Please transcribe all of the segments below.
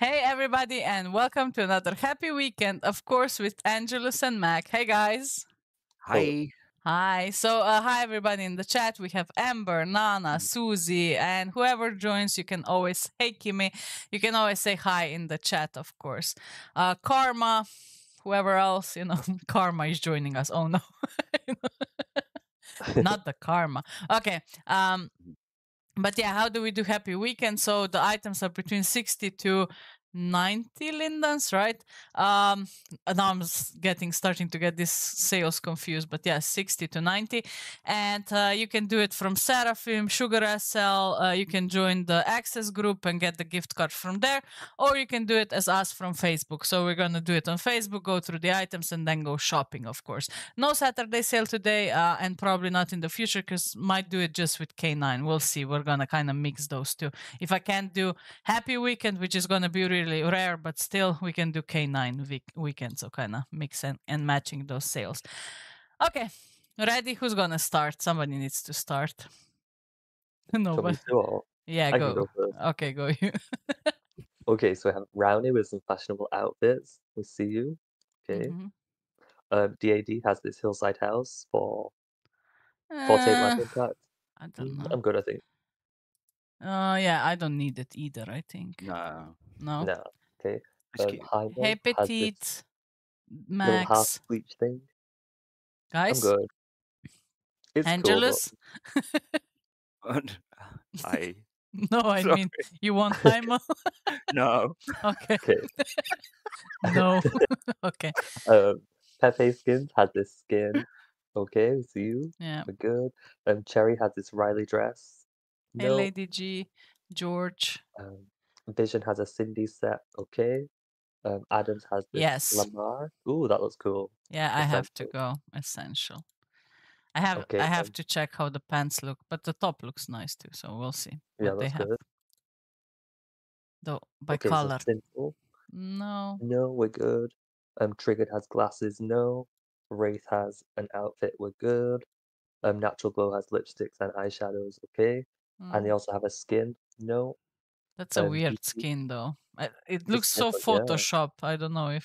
Hey everybody, and welcome to another happy weekend, of course, with Angelus and Mac. Hey guys. Hi. Hi. So hi everybody in the chat. We have Amber, Nana, Susie, and whoever joins, you can always, hey Kimmy, you can always say hi in the chat, of course. Karma, whoever else, you know, Karma is joining us. Oh no. Not the Karma. Okay. But yeah, how do we do happy weekend? So the items are between 60 to 90 lindens, right? Now I'm starting to get these sales confused, but yeah, 60 to 90. And you can do it from Seraphim, Sugar SL. You can join the access group and get the gift card from there, or you can do it as us from Facebook. So we're going to do it on Facebook, go through the items and then go shopping, of course. No Saturday sale today, and probably not in the future, because might do it just with K9. We'll see. We're going to kind of mix those two. If I can't do happy weekend, which is going to be really rare, but still we can do K9 weekend, so kind of mix and matching those sales. Okay, ready? Who's gonna start? Somebody needs to start. Nobody. Yeah, go. Okay, go you. Okay, so we have Rowney with some fashionable outfits. We see you. Okay. Mm-hmm. DAD has this hillside house for 48 life impact. I don't know. I'm good, I think. Yeah, I don't need it either, I think. No. Okay. Hey, Petite, Max. Half bleach thing. Guys. I'm good. It's Angelus. Cool, but... I. No, I Sorry. Mean you want Hymo? No. Okay. No. Okay. Pepe Skins has this skin. Okay, it's you. Yeah. We're good. Cherry has this Riley dress. Hey, no. Lady G, George. Vision has a Cindy set, okay. Adams has this Lamar. Ooh, that looks cool. Yeah, essential. I have to go essential. I have to check how the pants look, but the top looks nice too, so we'll see. Yeah, what that's they have. Good. Though by okay, color. So no, we're good. Triggered has glasses. No, Wraith has an outfit. We're good. Natural Glow has lipsticks and eyeshadows. Okay, and they also have a skin. No. That's a weird skin, though. It looks so Photoshop. Yeah. I don't know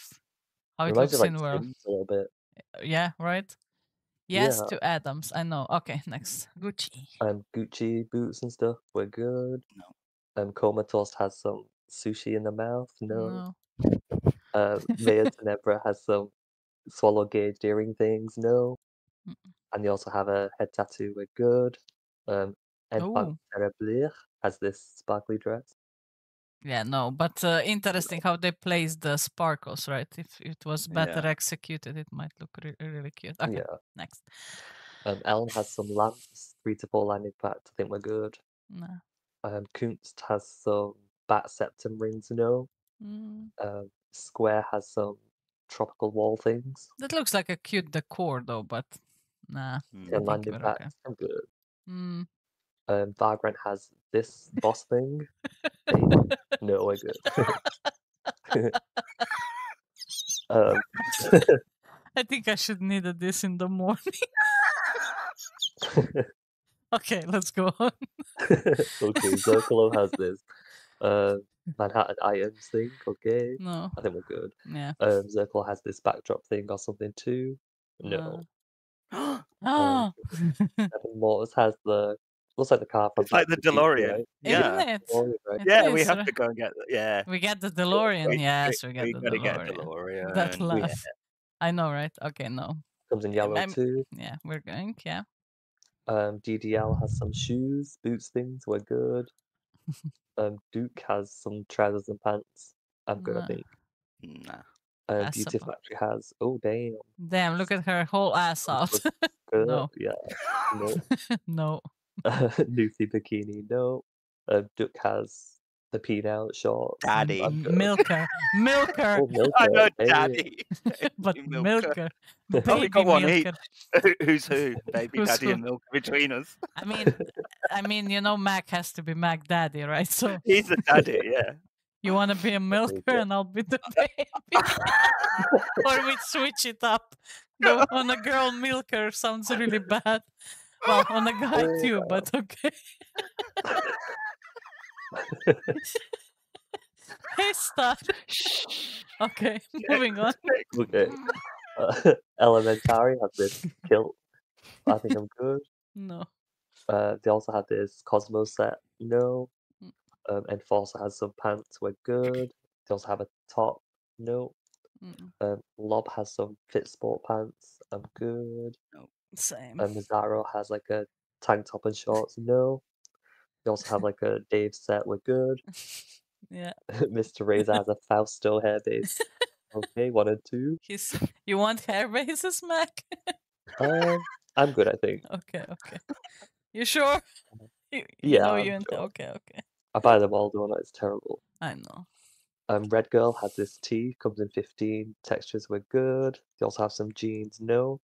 how it looks in world. A little bit. Yeah, right? Yes, yeah. To Adams. I know. Okay, next. Gucci. Gucci boots and stuff. We're good. No. Comatose has some sushi in the mouth. No. Maya Tenebra has some swallow gauge earring things. No. And they also have a head tattoo. We're good. Enfant Terrible has this sparkly dress. Yeah, no, but interesting how they place the sparkles, right? If it was better executed, it might look really cute. Okay, next. Elm has some lamps, 3 to 4 landing pads. I think we're good. Nah. Kunst has some bat septum rings, no. Square has some tropical wall things. That looks like a cute decor, though, but nah. Yeah, landing pads, I'm good. Vagrant has this boss thing. No, we're good. I think I should need this in the morning. Okay, let's go on. Okay, Zocalo has this Manhattan Items thing. Okay, no, I think we're good. Yeah. Zocalo has this backdrop thing or something too. No. Mortis has the. Looks like the car. It's like the DeLorean. Right? Yeah. Isn't it? DeLorean, right? Yeah, we have to go and get that. Yeah. We get the DeLorean. We get the DeLorean. That love. Yeah. I know, right? Okay, no. Comes in yellow too. Yeah, we're going. Yeah. DDL has some shoes, boots, things. We're good. Duke has some trousers and pants. I'm good, I think. Nah. Beauty Factory has. Oh, damn. Damn, look at her whole ass out. No. Yeah. No. No. Luffy bikini, no. Duke has the peanut short. Daddy. Milker. Oh, Milker. I know, Daddy. But Milker. Baby oh, we got one each. Who's who? Baby Who's Daddy who? And Milker between us. I mean, you know, Mac has to be Mac Daddy, right? So he's the Daddy, yeah. You want to be a Milker and I'll be the baby. Or we switch it up. The, on a girl, Milker sounds really bad. Well, on a guy too, but okay. Stop. Okay, moving on. Okay. Elementary had this kilt. I think I'm good. No. They also had this Cosmo set. No. Enforcer has some pants. We're good. They also have a top. No. Lob has some fit sport pants. I'm good. No. Same. And Mazzaro has like a tank top and shorts. No. They also have like a Dave set. We're good. Yeah. Mr. Razor has a Fausto hair base. Okay, 1 and 2. He's, you want hair bases, Mac? I'm good, I think. Okay, okay. You sure? Yeah. No, you sure. Okay, okay. I buy them all, don't I? It's terrible. I know. Red Girl has this tee, comes in 15. Textures were good. They also have some jeans. No.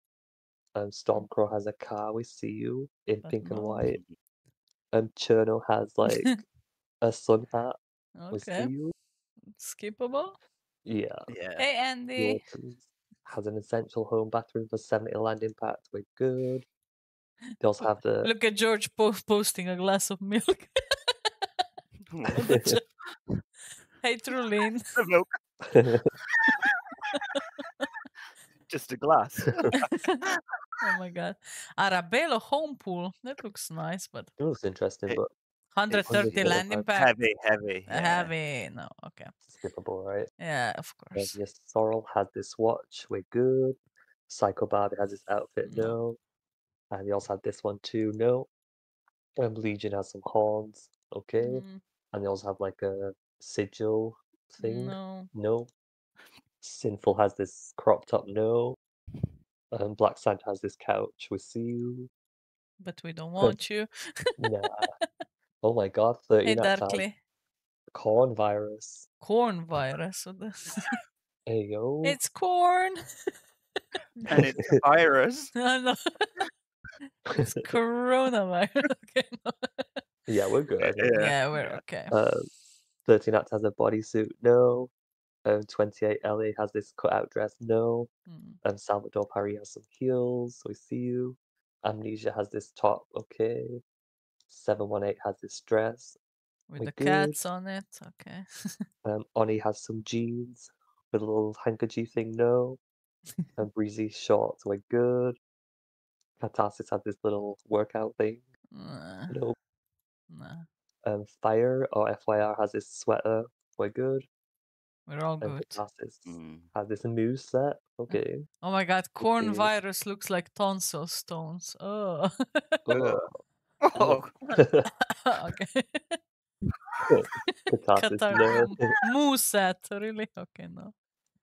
Stormcrow has a car. We see you in but pink and white. Cherno has like a sun hat. Okay. We see you. Skippable. Yeah. Yeah. Hey Andy. Has an essential home bathroom for 70 land impact. We're good. They also have the. Look at George posting a glass of milk. Hey Trulin. The milk. Just a glass. Oh my god. Arabello home pool. That looks nice, but it looks interesting, but 130 land impact. Heavy. Yeah. Heavy. No, okay. Skippable, right? Yeah, of course. Yes, Sorrel had this watch. We're good. Psycho Barbie has this outfit. No. And he also had this one too. No. Legion has some horns. Okay. And they also have like a sigil thing. No. Sinful has this crop top. No. Black Sand has this couch. We see you. But we don't want you. Nah. Oh my god, 30 Darkly. Corn virus. Hey yo. It's corn. And it's a virus. No. It's coronavirus. Okay, no. Yeah, we're good. Yeah, we're okay. 13 Act has a bodysuit. No. 28 Ellie has this cutout dress. No. Salvador Pari has some heels. We see you. Amnesia has this top. Okay. 718 has this dress with the cats on it. Okay. Oni has some jeans with a little handkerchief thing. No. And Breezy shorts. We're good. Catharsis has this little workout thing. No. Fire or FYR has this sweater. We're good. We're all good. Catharsis has this moose set. Okay. Oh my god, corn virus looks like tonsil stones. Oh. Oh, okay. Mooset, really? Okay, no.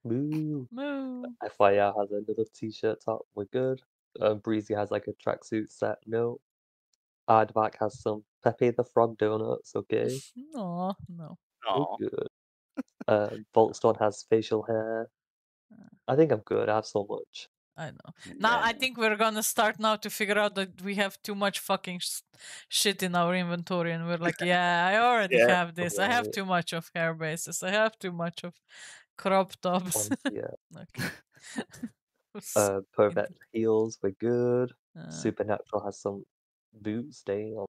Moo. FYR has another t-shirt top. We're good. Breezy has like a tracksuit set. No. Aardvark has some Pepe the Frog donuts. Okay. No. We're good. Voltstone has facial hair. I think I'm good. I have so much. I know. Now I think we're gonna start now to figure out that we have too much fucking shit in our inventory, and we're like, I already have this. I have too much of hair bases. I have too much of crop tops. Okay. Perfect heels. We're good. Supernatural has some boots. Damn.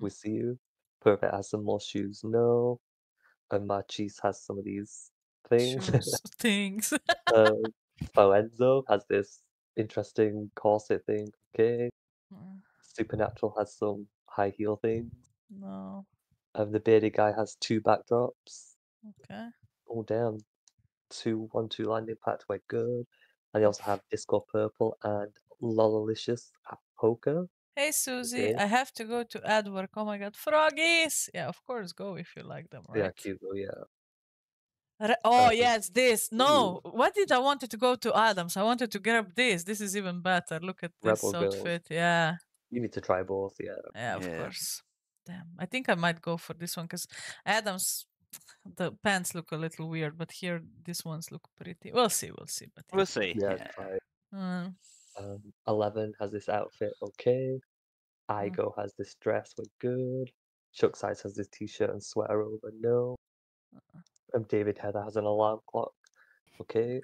We see you. Perfect has some more shoes. No. And Marchese has some of these things. Things. Foenzo has this interesting corset thing. Okay. Supernatural has some high heel things. No. The bearded guy has 2 backdrops. Okay. Oh damn. 2 1 2 land impact. We're good. And they also have Disco Purple and Lololicious at poker. Hey Susie, okay. I have to go to ad work. Oh my god, froggies! Yeah, of course, go if you like them. Right? Yeah, cute. Oh yes, this. No, what did I wanted to go to Adams? I wanted to grab this. This is even better. Look at this Rebel outfit. Girl. Yeah. You need to try both. Yeah. Yeah, of course. Damn, I think I might go for this one because Adams, the pants look a little weird, but here these ones look pretty. We'll see. But yeah. We'll see. Yeah. Try. 11 has this outfit. Okay. Igo has this dress. We're good. Chuck Sides has this t-shirt and sweater over. No. David Heather has an alarm clock. Okay.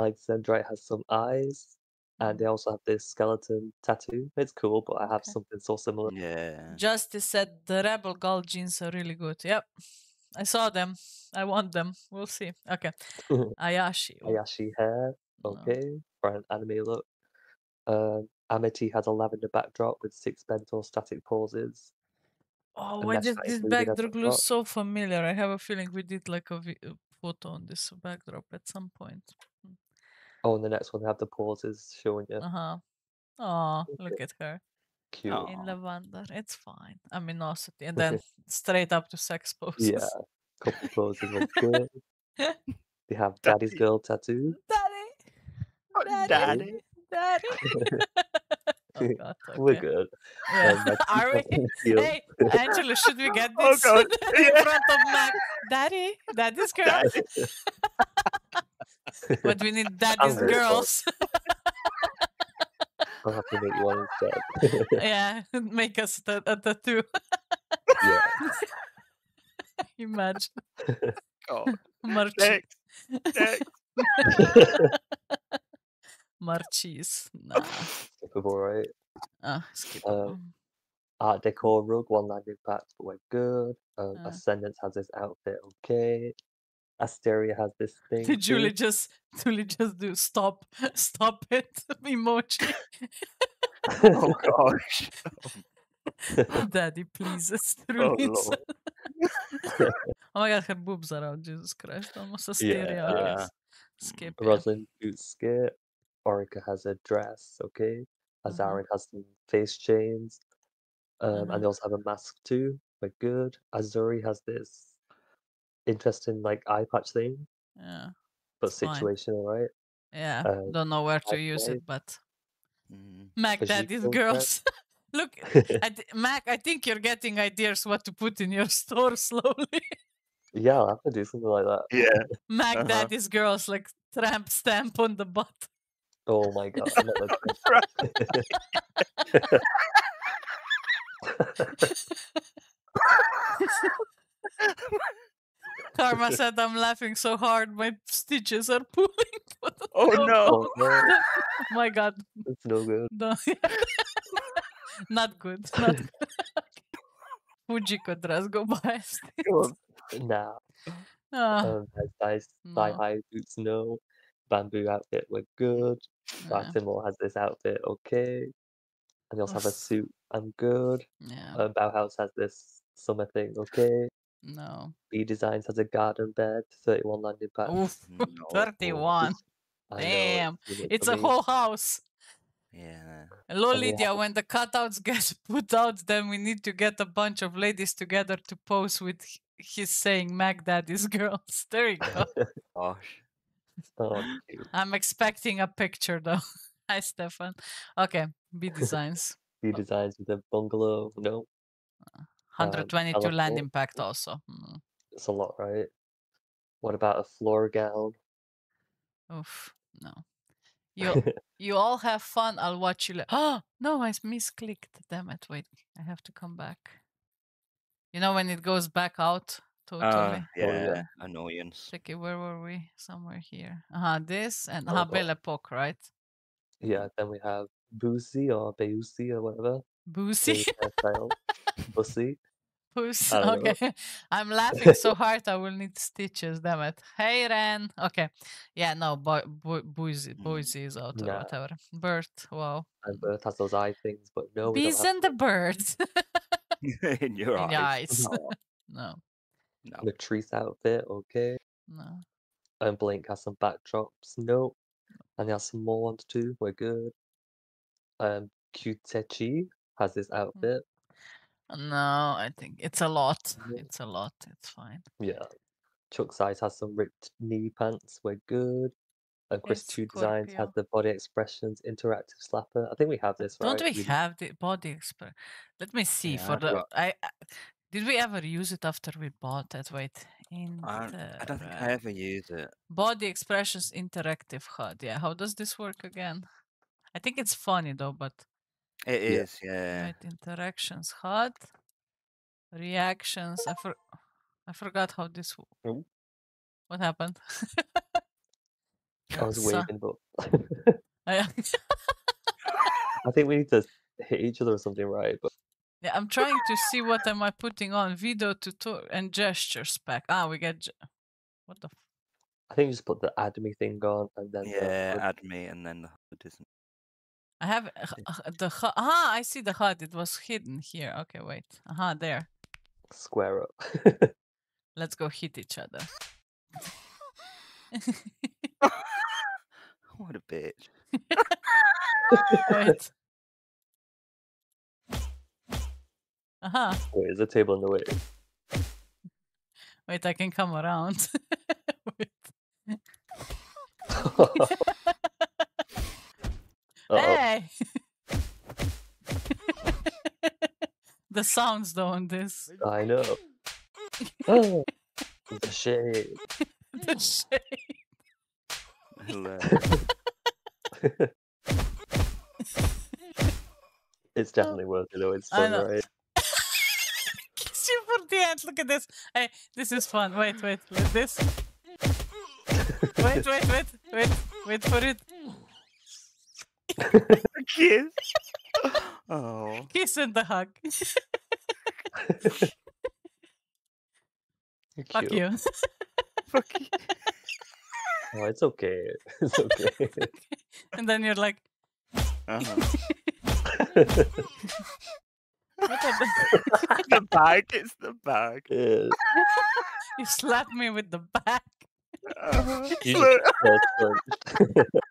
Alexandrite has some eyes. And they also have this skeleton tattoo. It's cool, but I have something so similar. Yeah. Justice said the Rebel Girl jeans are really good. Yep. I saw them. I want them. We'll see. Okay. Ayashi. Ayashi hair. Okay. No. For an anime look. Amity has a lavender backdrop with 6 bento static pauses. Oh, why did this backdrop look so familiar? I have a feeling we did like a photo on this backdrop at some point. Oh, and the next one, they have the pauses showing you. Uh-huh. Oh, look at her. Cute. Oh. In lavender. It's fine. Aminosity. And then straight up to sex poses. Yeah. Couple poses look good. They have Daddy's Daddy. Girl tattoo. Daddy! Oh, Daddy! Daddy! Oh, God, okay. We're good. Yeah. Are we? Hey, Angela, should we get this oh, in front of Mac? Daddy? Daddy's girl? Daddy. But we need Daddy's girls. I'll have to make one instead. Yeah, make us a tattoo. Yeah. Imagine. Oh. Next. Next. Marchese. Nah. Skippable, right? Skippable. Art Deco rug, 1 landing patch, but we're good. Ascendance has this outfit, okay. Asteria has this thing. Did Julie just do stop it emoji? Oh gosh. Daddy pleases through it. Oh my God, her boobs are out. Jesus Christ, almost Asteria. Yeah, skip. Rosalind boots skip. Orica has a dress, okay. Azarin has some face chains. And they also have a mask too. We're good. Azuri has this interesting like eye patch thing, yeah, but situational, right? Yeah, don't know where to use it, but Mac, Daddy's girls. Look, Mac, I think you're getting ideas what to put in your store slowly. Yeah, I'll have to do something like that. Yeah, Mac, Daddy's girls, like tramp stamp on the butt. Oh my God! I'm not Karma said I'm laughing so hard my stitches are pulling. Oh no. Oh no. My God. It's no good. No. Not good. Not good. Fujiko dress go by. Nah. Thigh high boots, no. Bamboo outfit, we're good. Baltimore has this outfit, okay. And they also have a suit, I'm good. Yeah. Bauhaus has this summer thing, okay. No. B Designs has a garden bed, 31 landing pads. Oof, no. 31. Damn, it's a whole house. Yeah. Hello, Lydia. When the cutouts get put out, then we need to get a bunch of ladies together to pose with his saying, Mac Daddy's girls. There you go. Gosh. Oh, I'm expecting a picture though. Hi, Stefan. Okay, B Designs. B Designs with a bungalow. No. 122 land impact also. It's a lot, right? What about a floor gown? Oof, no. You all have fun. I'll watch you. Oh, no, I misclicked. Damn it. Wait, I have to come back. You know when it goes back out? Totally. Yeah, annoyance. Okay, where were we? Somewhere here. This and Belle Epoque, right? Yeah, then we have Boozy or Beusi or whatever. Boozy. Pussy. Pussy. Okay. I'm laughing so hard I will need stitches, damn it. Hey, Ren. Okay. Yeah, no, Boozy is out or whatever. Bird. Wow. And Bird has those eye things, but no. Bees and the birds. In your eyes. No. No. Latrice outfit, okay. No. And Blink has some backdrops. Nope. And they have some more ones too. We're good. Kutechi has this outfit. No, I think it's a lot. It's a lot. It's fine. Yeah. Chuck Size has some ripped knee pants. We're good. And Chris 2 Designs has the body expressions interactive slapper. I think we have this, right? Don't we have the body expression? Let me see. Yeah, for the did we ever use it after we bought it? Wait, I don't think I ever used it. Body expressions interactive HUD. Yeah, how does this work again? I think it's funny though, but it is. Yeah. Right, interactions HUD, reactions. I forgot how this. What happened? I was waiting, but I think we need to hit each other or something, right? But Yeah, I'm trying to see what am I putting on video tutorial and gestures pack. Ah, we get what the. I think you just put the add me thing on and then yeah, add me and then the HUD isn't. I have the HUD. Ah, I see the HUD. It was hidden here. Okay, wait. Aha, there. Square up. Let's go hit each other. What a bitch. Wait. Aha. Wait, there's a table in the way. Wait, I can come around. Wait. Hey! The sounds though on this. I know. Oh, the shade. The shade. It's definitely worth it though. It's fun, right? Kiss you for the end. Look at this. Hey, this is fun. Wait, wait. With this. Wait, wait, wait. Wait. Wait for it. Kiss. Oh. Kiss and the hug. Fuck you. Fuck you. Oh, it's okay. It's okay. And then you're like. Uh-huh. The bag. It's the bag. Yes. You slapped me with the bag.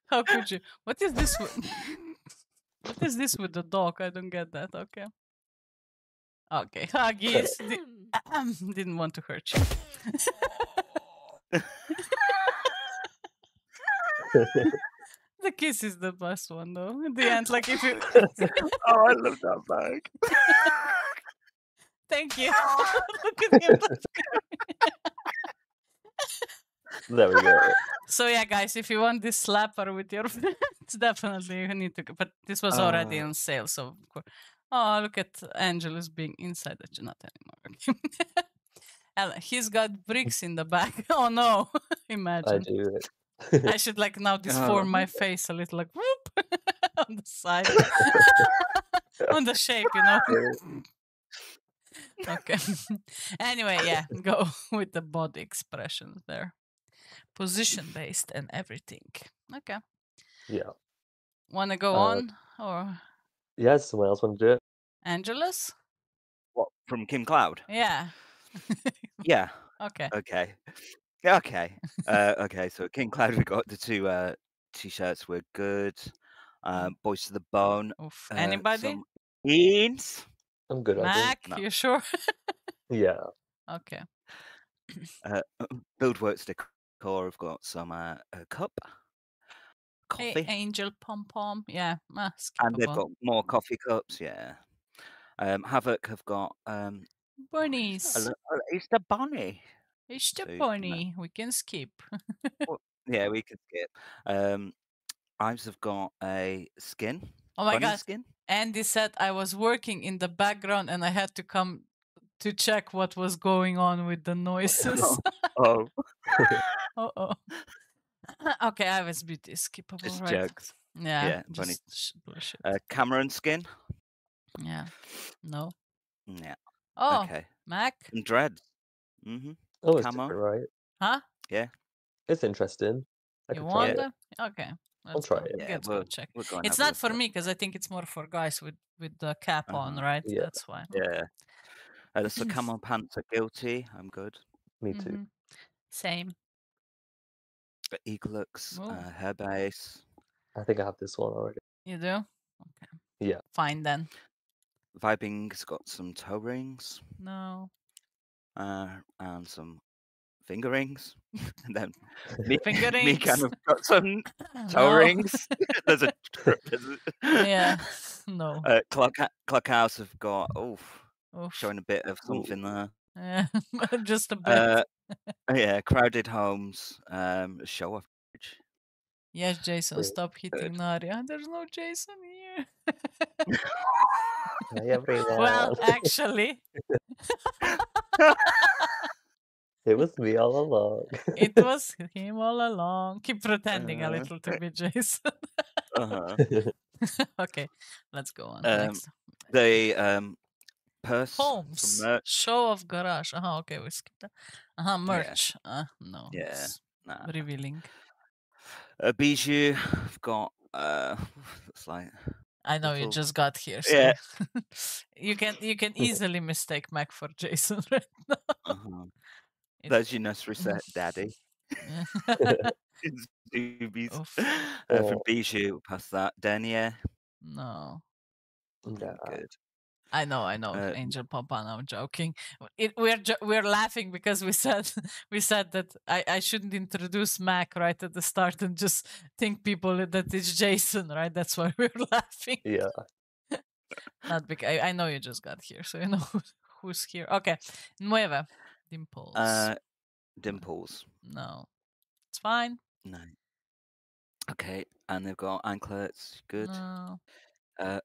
How could you? What is this? What is this with the dog? I don't get that. Okay. Okay. Huggies. Didn't want to hurt you. The kiss is the best one, though. At the end, like if you. Oh, I love that bag. Thank you. Look at him. There we go. So yeah, guys, if you want this slapper with your friends, definitely you need to. But this was already on sale, so of course. Oh, look at Angelus being inside. That not anymore. And he's got bricks in the back. Oh no! Imagine. I do it. I should like now disform my face a little, like whoop on the side, on the shape, you know. Okay. Anyway, yeah, go with the body expressions there. Position based and everything. Okay. Yeah. Wanna go on or? Yes. Someone else want to do it? Angelus. What from Kim Cloud? Yeah. Yeah. Okay. Okay. Okay. Okay. So Kim Cloud, we got the two t-shirts. We're good. Boys to the Bone. Oof. Anybody? Ian's. I'm good. Mac, no. You sure? Yeah. Okay. Buildworks Decor. I've got some cup, coffee, angel pom pom, yeah, and they've got more coffee cups, yeah. Havoc have got bunnies. It's the bunny. It's the bunny. We can skip. Well, yeah, we can skip. Ives have got a skin. Oh my god! Skin. Andy said I was working in the background and I had to come to check what was going on with the noises. Oh. Uh-oh. Okay, I was beauty skippable, just right? Jokes. Yeah, yeah, just bullshit. Cameron skin. Yeah. No. Yeah. Oh, okay. Mac. And Dread. Mm-hmm. Oh, it's different, right? Huh? Yeah. It's interesting. You want them? Okay. I'll try it. Yeah, we'll check. It's not for me because I think it's more for guys with the cap on, right? Yeah. That's why. Yeah. So camel pants are guilty. I'm good. Me too. Mm-hmm. Same. Eaglux, Herbase. I think I have this one already. You do? Okay. Yeah. Fine then. Vibing's got some toe rings. No. And some finger rings. And then finger rings. Me kind of got some toe rings. There's a trip. Yeah. No. Clockhouse have got showing a bit of something there. Yeah, just a bit. Yeah, Crowded Homes, show off. Yes, Jason, stop hitting Naria. There's no Jason here. Well, actually, it was me all along. It was him all along. Keep pretending a little to be Jason. Okay, let's go on. Next. They purse. Homes. Show of garage. Aha, okay, we skipped that. Aha, merch. Yeah. No. Yeah. Nah. Revealing. Bijou. I've got. It's like. I know you just got here. So yeah. you can easily mistake Mac for Jason right now. Uh-huh. That's Genus reset, Daddy. From Bijou, past that. Denier. No. No. Good. I know. Angel Papa, no, I'm joking. We're laughing because we said that I shouldn't introduce Mac right at the start and just think people that it's Jason, right? That's why we're laughing. Yeah. Not because I know you just got here, so you know who's here. Okay, Nueva, Dimples. Dimples. No, it's fine. No. Okay, and they've got anklets. Good. No.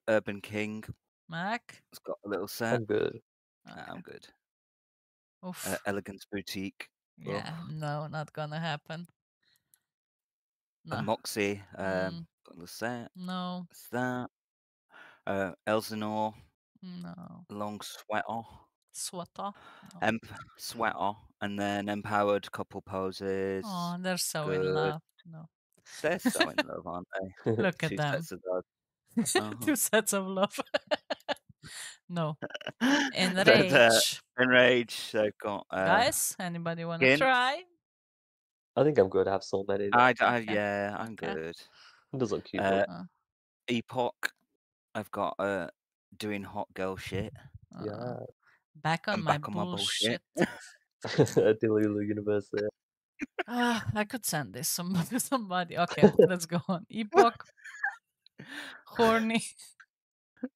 Urban King. Mac. It's got a little set. I'm good. Okay. I'm good. Oof. Elegance Boutique. Yeah, oof. No, not gonna happen. No. Moxie. Got the set. No. It's that. Elsinore. No. Long Sweater. Sweater. No. Sweater. And then Empowered Couple Poses. Oh, they're so good. In love. No. They're so in love, aren't they? Look at them. Two sets of love. No. Enrage. Enrage. They've got. Guys, anybody want to try? I think I'm good. I have so many. Yeah, I'm good. It does look cute. Epoch. I've got doing hot girl shit. Yeah. Back on my bullshit. Delulu universe there. I could send this to somebody. Okay, let's go on. Epoch. Horny,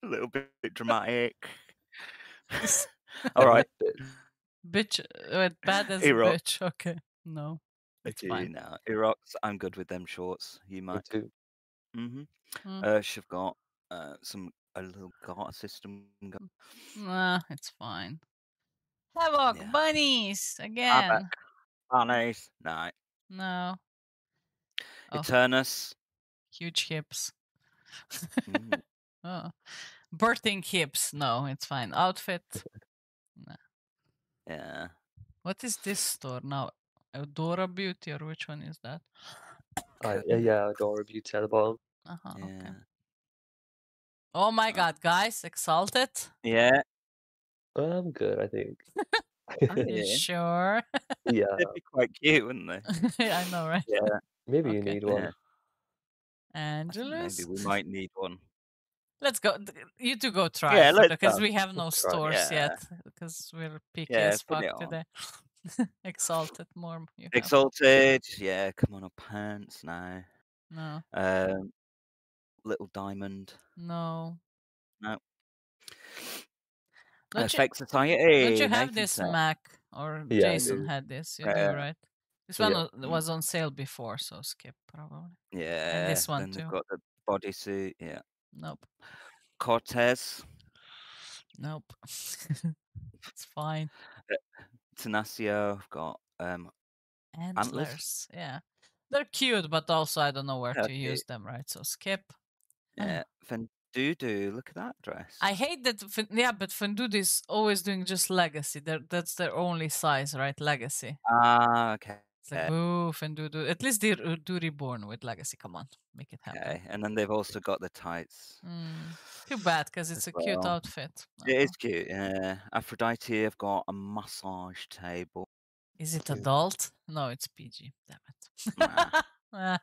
a little bit dramatic. All right, bitch. Bad as a bitch. Okay, no, it's fine. Now, Erox, I'm good with them shorts. You might too. Mm-hmm. She've got a little garter system. Nah, it's fine. Havoc, yeah. Bunnies again. Havoc. Bunnies, no, no. Eternus, huge hips. Oh. Birthing hips. No, it's fine. Outfit. Nah. Yeah. What is this store now? Eudora Beauty, or which one is that? Yeah, Eudora Beauty at the bottom. Yeah. Okay. Oh my God, guys, Exalted. Yeah. Well, I'm good, I think. Are you sure? Yeah. They'd be quite cute, wouldn't they? Yeah, I know, right? Yeah. Maybe you need one. Yeah. Angelus. Maybe we might need one. Let's go. You two go try. Yeah, because we have no stores yet. Because we're picky as fuck today. Exalted, more. Exalted. Yeah, come on, our pants now. No. Little diamond. No. No. Fake Society. Don't you have this, Mac? Or Jason had this? You do, right? This one was on sale before, so skip probably. Yeah. And this one too. Got the bodysuit. Yeah. Nope. Cortez. Nope. It's fine. Tenacio. I've got antlers. Yeah. They're cute, but also I don't know where to use them, right? So skip. Yeah. Fendudu. Look at that dress. I hate that. Yeah, but Fendudu is always doing just Legacy. That's their only size, right? Legacy. Ah, okay. It's like, oof, and do. At least they do Reborn with Legacy. Come on, make it happen. Okay. And then they've also got the tights. Too bad, because it's a cute outfit. It is cute, yeah. Aphrodite, I've got a massage table. Is it adult? No, it's PG. Damn it. Nah.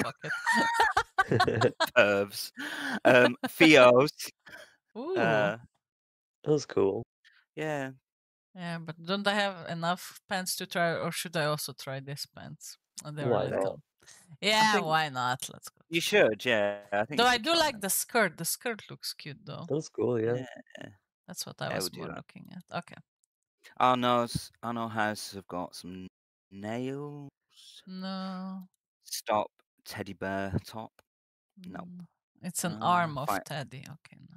Fuck it. Pervs. Theos. Ooh. That was cool. Yeah. Yeah, but don't I have enough pants to try, or should I also try these pants? Why not? Yeah, why not? Let's go. You should, yeah. Though I do like the skirt. The skirt looks cute, though. That's cool, yeah. That's what I was more looking at. Okay. Arno House have got some nails. No. Stop. Teddy bear top. No. It's an arm of Teddy. Okay, no.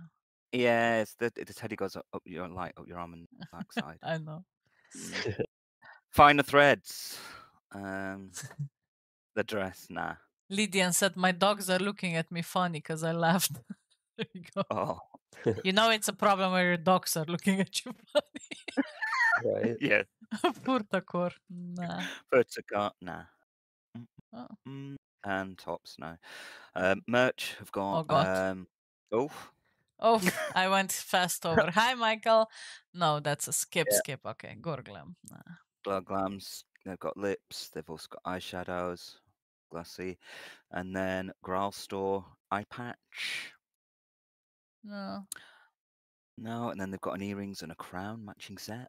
Yeah, it's the teddy goes up your arm and backside. I know. Finer Threads. The dress, nah. Lydian said, my dogs are looking at me funny because I laughed. There you go. Oh, You know it's a problem where your dogs are looking at your body. Right. Yeah. Purtakor. Nah. Purtakor. Nah. Oh. And tops. No. Merch have gone. Oh, God. Oh. Oh, I went fast over. Hi, Michael. No, that's a skip, yeah. Skip. Okay, Gorglam. Nah. Gorglams. They've got lips. They've also got eyeshadows. Glassy. And then Graal Store eye patch. No. No, and then they've got an earrings and a crown matching set.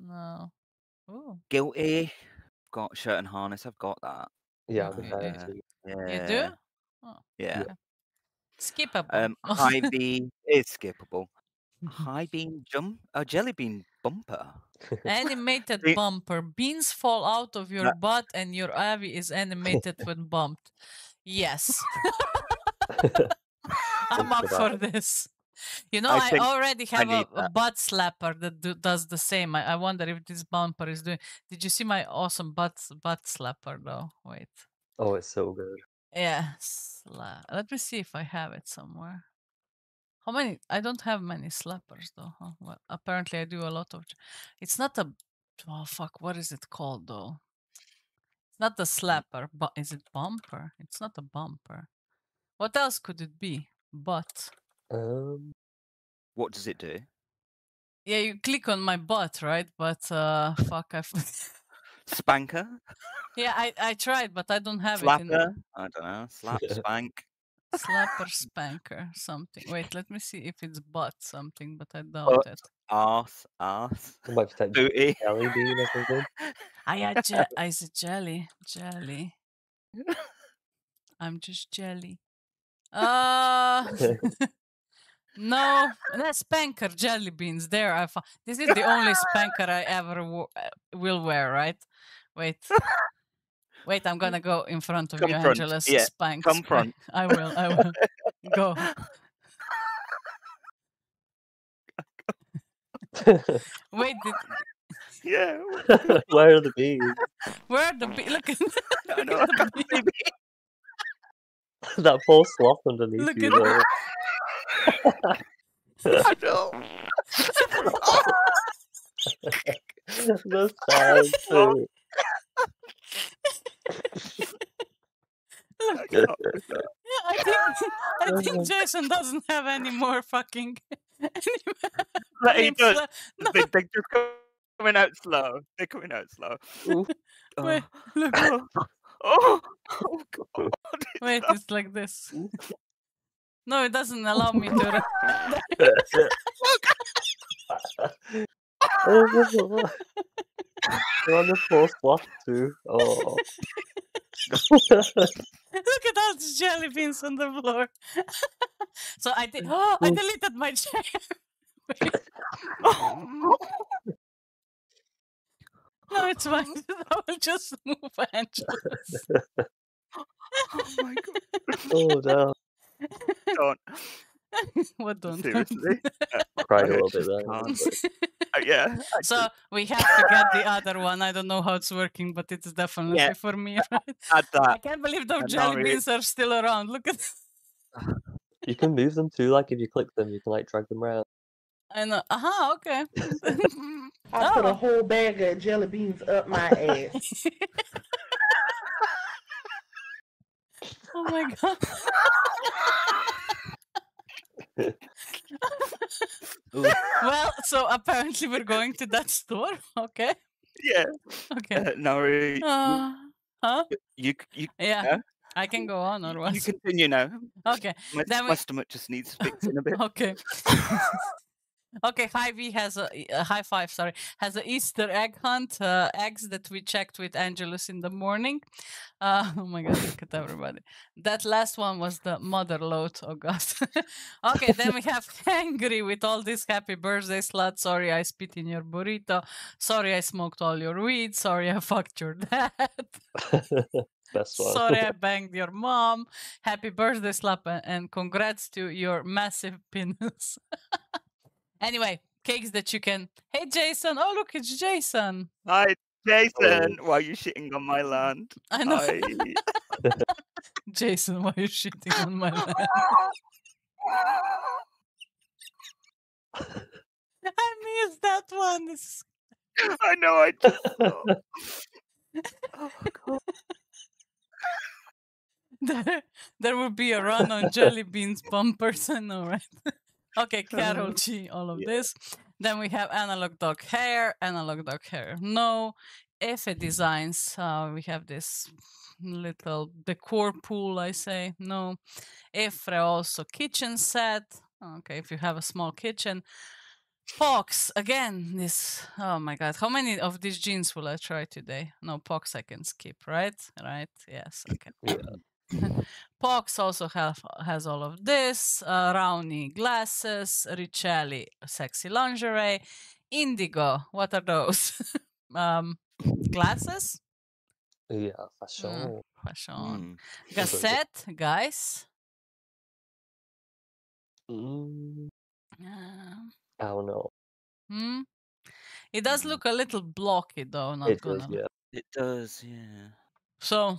No. Ooh. Guilty. Got shirt and harness. I've got that. Yeah. Yeah. You do? Oh, yeah. Okay. Skippable. High beam is skippable. High beam jump. A jelly bean bumper. Animated bumper. Beans fall out of your butt, and your avy is animated when bumped. Yes. I'm up for this. You know, I already have a butt slapper that does the same. I wonder if this bumper is doing. Did you see my awesome butt slapper though? Wait. Oh, it's so good. Yeah. Let me see if I have it somewhere. How many? I don't have many slappers though. Huh? Well, apparently I do a lot of. It's not a. Oh fuck! What is it called though? It's not the slapper, but is it bumper? It's not a bumper. What else could it be? Butt. What does it do? Yeah, you click on my butt, right? But fuck, I spanker. Yeah, I tried, but I don't have it. Slapper. I don't know. Slap, spank. Slapper, spanker, something. Wait, let me see if it's butt something, but I doubt it. Arse. Booty. Jelly bean or something. I said jelly. I'm just jelly. No, that's spanker jelly beans. There, this is the only spanker I ever will wear. Right? Wait. I'm gonna go in front of you, Angela. Yeah. Spank. Come front. I will. Go. Wait. Yeah. Where are the bees? Where are the bees? Look at the bees. That poor sloth underneath. Look you, though. I don't. The size too. I think Jason doesn't have any more fucking. That he does. No. They're just coming out slow. They're coming out slow. Wait, look. Oh God. Wait, it's like this. No, it doesn't allow me to. Oh, you're on the fourth block too. Oh. Look at all these jelly beans on the floor. So I did. Oh, I deleted my chair. Oh. No, it's fine. I will just move, Angeles. Oh my God! Oh no! Don't. What don't? Seriously? Cry a little bit. Yeah. So we have to get the other one. I don't know how it's working, but it's definitely for me. Right? I can't believe those jelly beans are still around. Look at. You can move them too. Like if you click them, you can like drag them around. I know. Okay. I put a whole bag of jelly beans up my ass. Oh my God. Well, so apparently we're going to that store, okay? Yeah. Okay. Naria. Huh? You. Yeah. I can go on or what? You continue now. Okay. My stomach just needs fixing a bit. Okay. Okay, Hy-Vee has a High Five. Sorry, has an Easter egg hunt. Eggs that we checked with Angelus in the morning. Oh my God! Look at everybody. That last one was the mother load. Oh God. Okay, then we have Hangry with all this happy birthday slut. Sorry, I spit in your burrito. Sorry, I smoked all your weed. Sorry, I fucked your dad. Sorry, I banged your mom. Happy birthday slap and congrats to your massive penis. Anyway, cakes that you can. Hey, Jason. Oh, look, it's Jason. Hi, Jason. Why are you shitting on my land? I know. Hi. Jason, why are you shitting on my land? that one. This is... I know. I just... oh, God. There would be a run on jelly beans bumpers. I know, right? Okay, Carol G, all of this. Then we have analog dog hair. Analog dog hair, no. Efe designs, we have this little decor pool, I say, no. Efre also kitchen set. Okay, if you have a small kitchen. Pox, again, this, oh my God, how many of these jeans will I try today? No, Pox I can skip, right? Right, yes, okay. Yeah. Pox also has all of this, Rowney glasses, Richelli sexy lingerie, Indigo, what are those? Glasses? Yeah, fashion. Fashion. Gazette, guys? I don't know. Hmm? It does look a little blocky though. Not it does, yeah. It does, yeah. So? I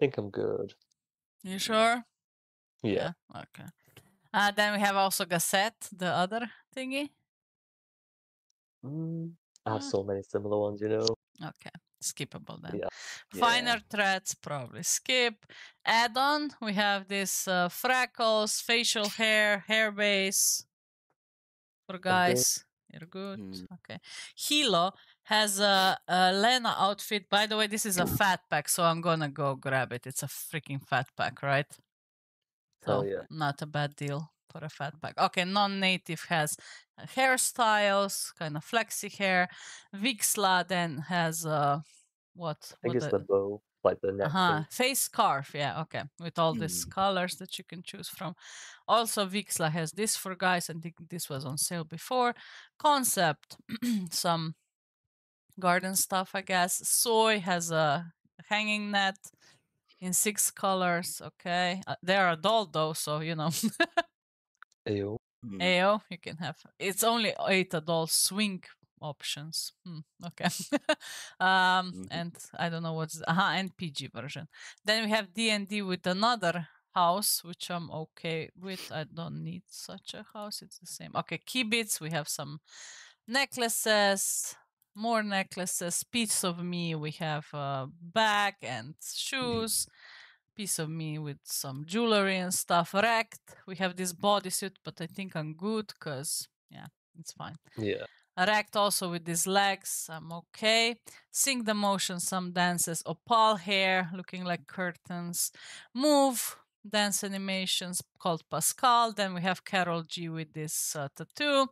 think I'm good. You sure? Yeah. Yeah. Okay. Then we have also Gazette, the other thingy. I have so many similar ones, you know. Okay. Skippable then. Yeah. Finer threads, probably skip. Add-on, we have this freckles, facial hair, hair base. For guys, you're good. Okay. Hilo has a Lena outfit. By the way, this is a fat pack, so I'm gonna go grab it. It's a freaking fat pack, right? So not a bad deal for a fat pack. Okay, non-native has hairstyles, kind of flexi hair. Vixla then has I guess the bow, like the neck. Face scarf, yeah, okay. With all these colors that you can choose from. Also, Vixla has this for guys, and this was on sale before. Concept, some garden stuff, I guess. Soy has a hanging net in 6 colors, okay. They're adult though, so you know. Ayo. Ayo, you can have. It's only 8 adult swing options. Okay. And I don't know what's and PG version. Then we have D&D with another house, which I'm okay with. I don't need such a house. It's the same. Okay, Kibitz. We have some necklaces, more necklaces. Piece of me. We have a bag and shoes. Piece of me with some jewelry and stuff. Wrecked. We have this bodysuit, but I think I'm good because, yeah, it's fine. Yeah. Wrecked also with these legs. I'm okay. Sing the motion, some dances. Opal hair looking like curtains. Move dance animations called Pascal. Then we have Carol G with this tattoo.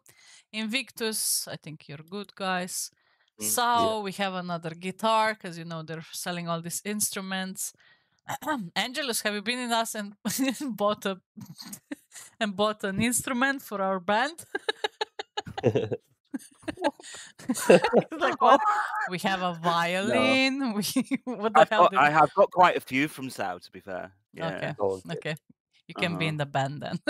Invictus. I think you're good, guys. We have another guitar because, you know, they're selling all these instruments. Angelus, have you been in us and bought a and bought an instrument for our band? Like, what? We have a violin. No. What the hell? I have got quite a few from Sao, to be fair. Yeah. Okay. Okay. You can be in the band then.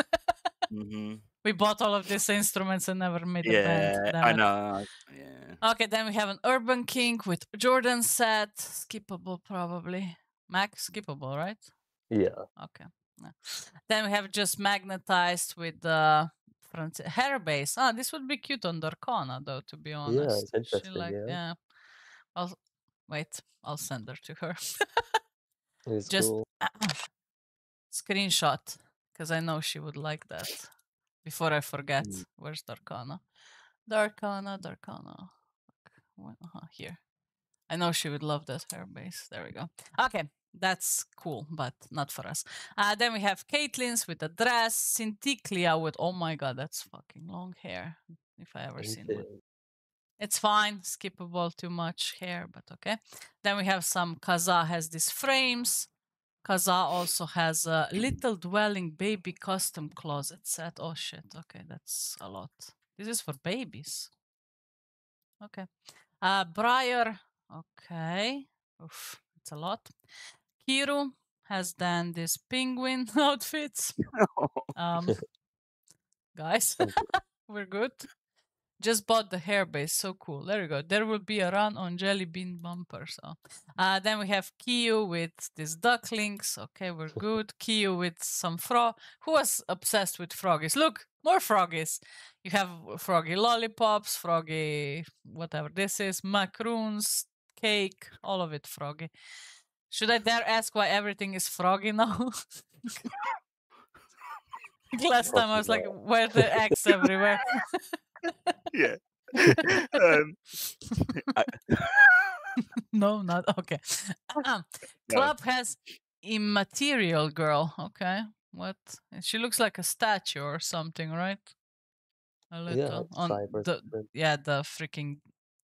We bought all of these instruments and never made a band. I know. Yeah. Okay, then we have an Urban King with Jordan set. Skippable, probably. Mac, skippable, right? Yeah. Okay. Yeah. Then we have just magnetized with the front hair base. Ah, this would be cute on Darkana, though, to be honest. Yeah, it's interesting. She yeah. I'll send her to her. It's just cool. Screenshot, because I know she would like that. Before I forget, where's Darkana? Darkana. Here. I know she would love that hair base. There we go. Okay, that's cool, but not for us. Then we have Caitlin's with a dress. Synticlia with, oh my God, that's fucking long hair. If I ever seen one. It's fine, skippable, too much hair, but okay. Then we have some, Kaza has these frames. Kaza also has a little dwelling baby custom closet set. Oh shit, okay, that's a lot. This is for babies. Okay. Briar. Okay, oof, it's a lot. Kiru has done this penguin outfits. Guys, we're good. Just bought the hair base, so cool. There you go. There will be a run on jelly bean bumper. So, then we have Kiyu with these ducklings. Okay, we're good. Kiyu with some frog. Who was obsessed with froggies? Look, More froggies. You have froggy lollipops, froggy whatever this is, macaroons, cake, all of it froggy. Should I dare ask why everything is froggy now? Last time I was like, where the eggs everywhere? Yeah. No, not okay. Club has immaterial girl. Okay, what? She looks like a statue or something, right? A little. Yeah, on the, yeah, the freaking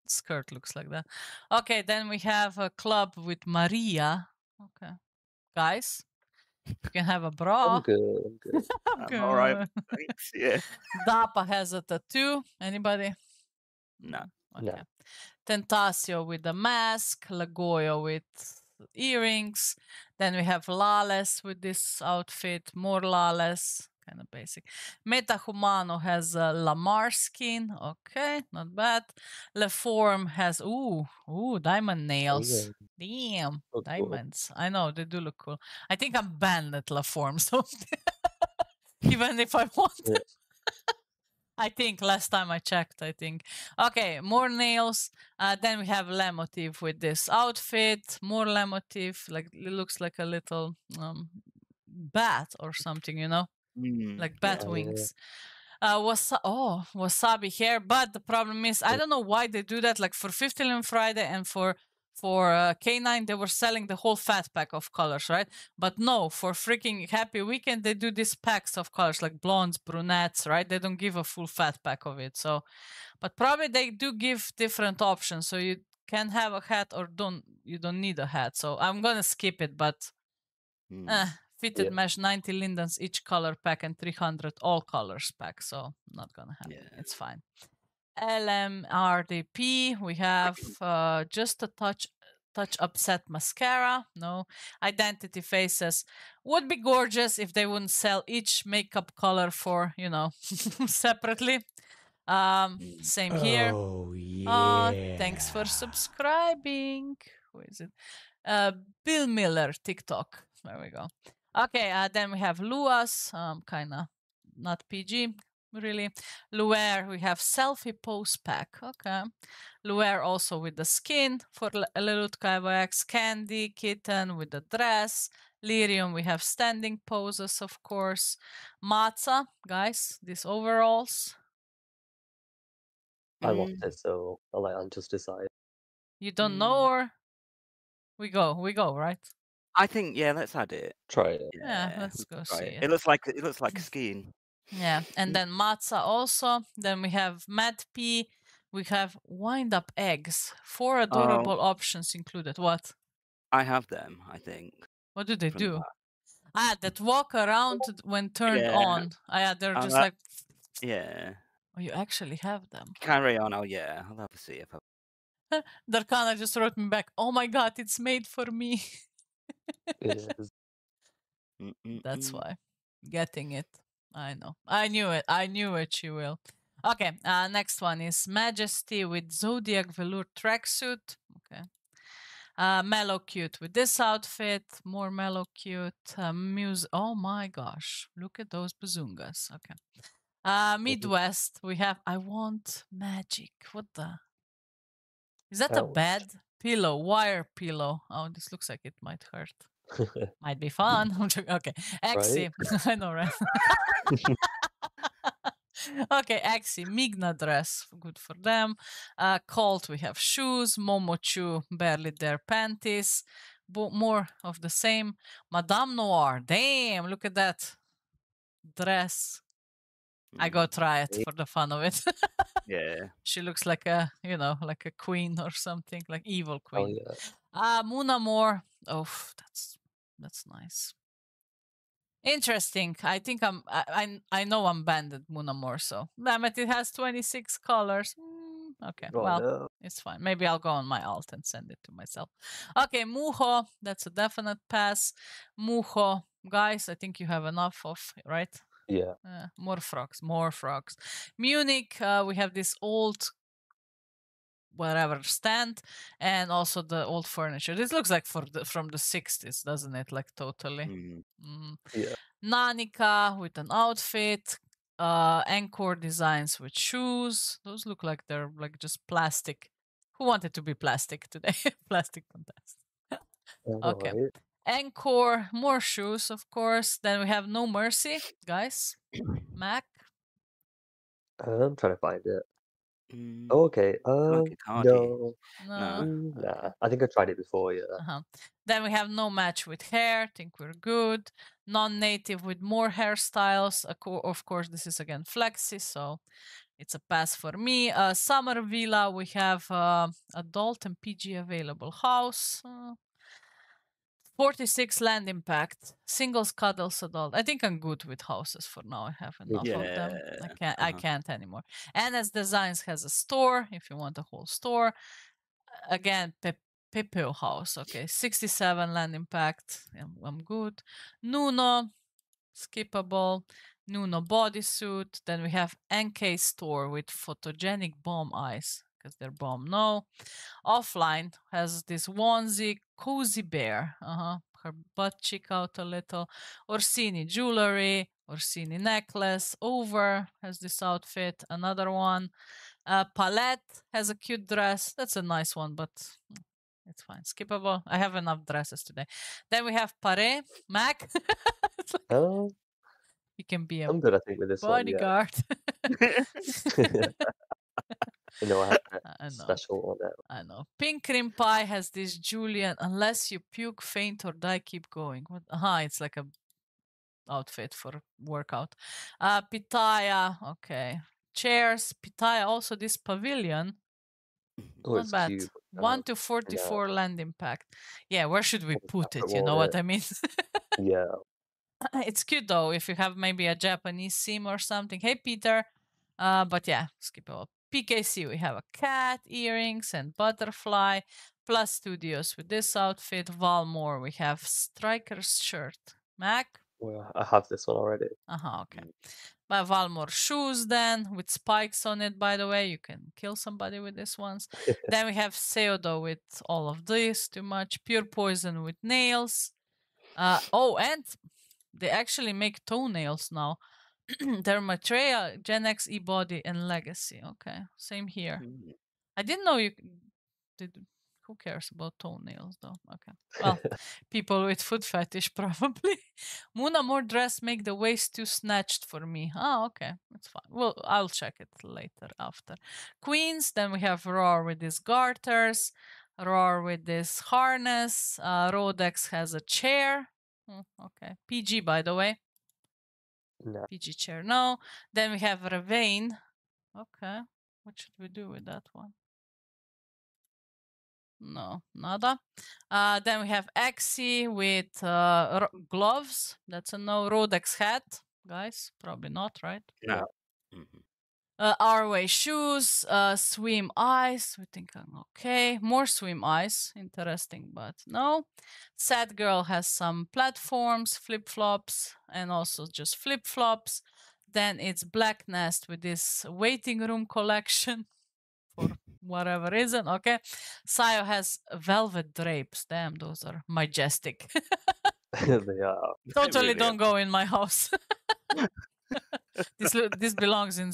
skirt looks like that. Okay, then we have a club with Maria. Okay, guys, you can have a bra. I'm good. I'm good. I'm good. All right. Thanks. Yeah. Dapa has a tattoo. Anybody? No. Okay. No. Tentacio with the mask, Lagoya with earrings. Then we have Lales with this outfit, more Lales, kind of basic. Metahumano has a Lamar skin, okay, not bad. Leform has, ooh, diamond nails. Yeah. Damn, so diamonds. Cool. I know, they do look cool. I think I'm banned at Leform, so even if I want them. Yeah. I think last time I checked, I think. Okay, more nails. Then we have Lemotif with this outfit. More Lemotif, like it looks like a little bat or something, you know, like bat wings. Wasabi hair, but the problem is I don't know why they do that. Like for 50 Lemon Friday and for K9, they were selling the whole fat pack of colors, right? But no, for freaking Happy Weekend, they do these packs of colors, like blondes, brunettes, right? They don't give a full fat pack of it. So, but probably they do give different options. So you can have a hat or don't, you don't need a hat. So I'm going to skip it, but fitted mesh, 90 lindens each color pack and 300 all colors pack. So not going to happen. Yeah. It's fine. LMRDP, we have just a touch upset mascara. No, identity faces would be gorgeous if they wouldn't sell each makeup color for, you know, separately. Same here. Oh, yeah. Oh, thanks for subscribing. Who is it? Bill Miller, TikTok. There we go. Okay, then we have Luas, kind of not PG. Really, Luer, we have selfie pose pack. Okay, Luer also with the skin for Lelutka Kyoax, Candy Kitten with the dress, Lyrium. We have standing poses, of course. Matza, guys, these overalls. I want this, so I'll just decide. You don't know, or we go, right? I think let's add it. Try it. Yeah, let's go see it. It looks like skiing. Yeah, and then Matza also. Then we have Matt P. We have wind up eggs. 4 adorable options included. What? I have them, I think. What do they do? That. That walk around when turned on. They're just like. Yeah. Oh, you actually have them. Carry on. Oh, yeah. I'll have to see if I. Darkana just wrote me back. Oh my God, it's made for me. It is. That's why. Getting it. I know. I knew it. I knew it. She will. Okay. Next one is Majesty with Zodiac Velour tracksuit. Okay. Mellow Cute with this outfit. More Mellow Cute. Oh my gosh. Look at those bazoongas. Okay. Midwest. We have I Want Magic. What the? Is that a bed? Pillow. Wire pillow. Oh, this looks like it might hurt. Might be fun. Okay. Exi. Right? I know, right? Okay, Exi. Migna dress. Good for them. Colt, we have shoes. Momochu, barely there panties. More of the same. Madame Noir. Damn, look at that dress. I go try it for the fun of it. Yeah. She looks like a, you know, like a queen or something, like evil queen. Oh, yeah. Muna Moore. Oh, that's nice. Interesting. I think I know I'm banned at Muna Moore, so damn it, it has 26 colors. Okay, oh, well, no. It's fine. Maybe I'll go on my alt and send it to myself. Okay, Muho. That's a definite pass. Muho. Guys, I think you have enough of, right? Yeah. More frogs. Munich, we have this old whatever stand and also the old furniture. This looks like from the 60s, doesn't it? Like totally. Yeah. Nanika with an outfit. Anchor designs with shoes. Those look like they're like just plastic. Who wanted to be plastic today? Plastic contest. Okay. Right. Anchor, more shoes, of course. Then we have No Mercy, guys. Mac. I'm trying to find it. Okay. No. I think I tried it before, yeah. Then we have No Match with Hair. Think we're good. Non-native with more hairstyles. Of course, this is again flexi, so it's a pass for me. Summer Villa, we have adult and PG available house. 46 land impact, singles, cuddles, adult. I think I'm good with houses for now. I have enough of them. I can't, I can't anymore. And as Designs has a store, if you want a whole store. Again, Pepeo house. Okay, 67 land impact. I'm good. Nuno, skippable. Nuno bodysuit. Then we have NK store with photogenic bomb eyes. Because they're bomb. No. Offline has this onesie, cozy bear. Her butt cheek out a little. Orsini jewelry. Orsini necklace. Over has this outfit. Another one. Palette has a cute dress. That's a nice one, but it's fine. Skippable. I have enough dresses today. Then we have Pare. Mac. Hello. You can be a bodyguard. You know, I know. Special on that one. I know. Pink cream pie has this Julian. Unless you puke, faint, or die, keep going. What? It's like a outfit for workout. Pitaya. Okay. Chairs. Pitaya. Also this pavilion. Oh, not bad. Cute. 1 to 44 land impact. Yeah. Where should we put it? You know what I mean? Yeah. It's cute though. If you have maybe a Japanese theme or something. Hey, Peter. But yeah, skip it all. PKC, we have a cat, earrings, and butterfly. Plus Studios with this outfit. Valmore, we have Striker's shirt. Mac? Well, I have this one already. Okay. But Valmore shoes then, with spikes on it, by the way. You can kill somebody with these ones. Then we have Seodo with all of this. Too much. Pure Poison with nails. And they actually make toenails now. They're Maitreya, Genus, eBody, and Legacy. Okay, same here. I didn't know you did. Who cares about toenails, though? Okay. Well, people with foot fetish probably. Muna, more dress make the waist too snatched for me. Okay, that's fine. Well, I'll check it later after. Queens. Then we have Roar with these garters. Roar with this harness. Rodex has a chair. Okay. PG, by the way. No. PG chair, no. Then we have Ravine. Okay. What should we do with that one? No, nada. Then we have Axie with gloves. That's a no. Rodex hat. Guys, probably not, right? No. Our way shoes. Swim eyes. We think I'm okay. More swim eyes. Interesting, but no. Sad girl has some platforms, flip-flops, and also just flip-flops. Then it's Black Nest with this waiting room collection for whatever reason. Okay. Sayo has velvet drapes. Damn, those are majestic. They are. Totally don't go in my house. This belongs in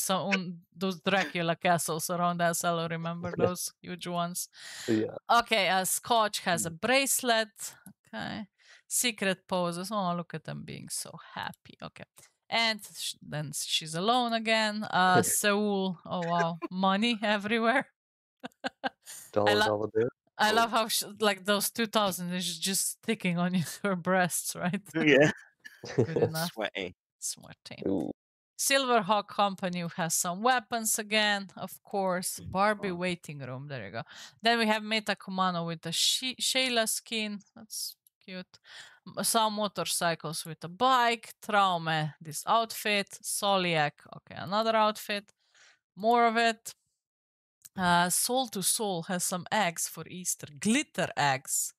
those Dracula castles around us. I'll remember those huge ones. Yeah. Okay, Scotch has a bracelet. Okay. Secret poses. Oh, look at them being so happy. Okay. And then she's alone again. Seoul. Oh, wow. Money everywhere. I love how she, like those 2000 is just sticking on her breasts, right? Yeah. Good enough. Sweaty. Smarty. Silverhawk Company has some weapons again, of course. Barbie waiting room. There you go. Then we have Meta Kumano with the Shayla skin. That's cute. Some motorcycles with a bike. Traume, this outfit. Soliac. Okay, another outfit. More of it. Soul to Soul has some eggs for Easter. Glitter eggs.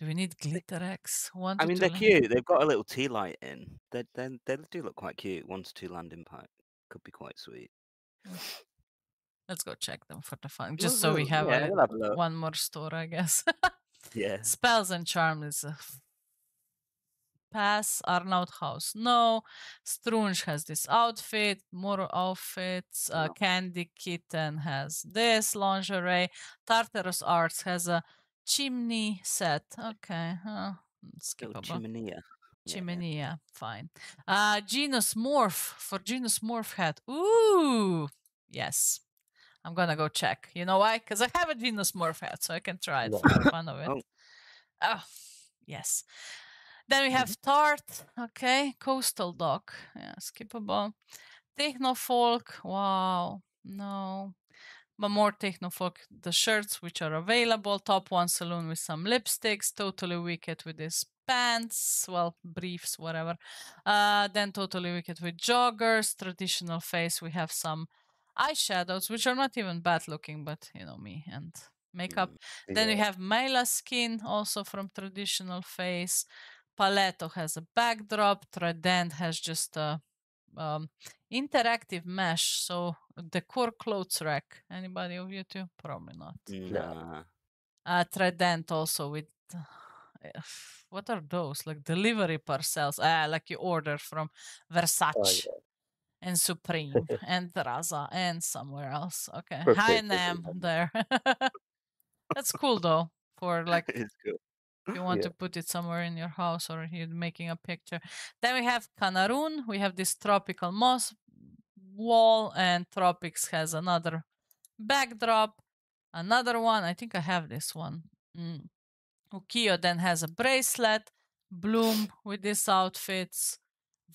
Do we need glitter eggs? I mean, they're cute. They've got a little tea light in. They do look quite cute. 1 to 2 land impact. Could be quite sweet. Let's go check them for the fun. Just so we have, yeah, have one more store, I guess. Yeah. Spells and Charm is a pass. Arnaut House, no. Strunge has this outfit, more outfits. Candy Kitten has this lingerie. Tartarus Arts has a chimney set. Okay, skippable. Chimenea, yeah. Fine. Genus Morph for Genus Morph hat. Ooh, yes. I'm gonna go check. You know why? Because I have a Genus Morph hat, so I can try it for fun of it. Oh, yes. Then we have Tart. Okay, Coastal Dog. Yeah, skippable. Technofolk. Wow, no. But more Technofolk, the shirts which are available. Top One Saloon with some lipsticks. Totally Wicked with this. Pants, well, briefs, whatever. Then Totally Wicked with joggers. Traditional face, we have some eyeshadows, which are not even bad looking, but you know me, and makeup. Then we have Mela Skin, also from traditional face. Paletto has a backdrop. Trident has just a interactive mesh, so decor clothes rack. Anybody of you two? Probably not. Nah. Trident also with... what are those? Like delivery parcels. Like you order from Versace and Supreme and Raza and somewhere else. Okay. H&M there. That's cool though. For like if you want to put it somewhere in your house or you're making a picture. Then we have Canaroon. We have this tropical moss wall, and Tropics has another backdrop. Another one. I think I have this one. Ukio then has a bracelet, Bloom with these outfits,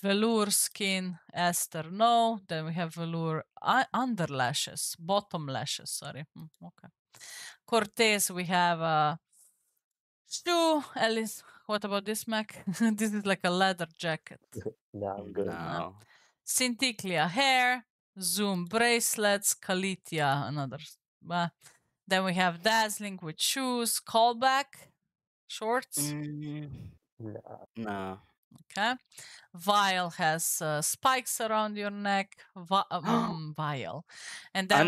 Velour Skin, Esther, no. Then we have Velour underlashes, bottom lashes, sorry. Okay. Cortez, we have a shoe. Alice, what about this, Mac? This is like a leather jacket. No, I'm good. No. Synticlia hair, Zoom bracelets, Calitia, another. Then we have Dazzling with shoes, Callback. Shorts? No. Okay. Vial has spikes around your neck. Vial. And then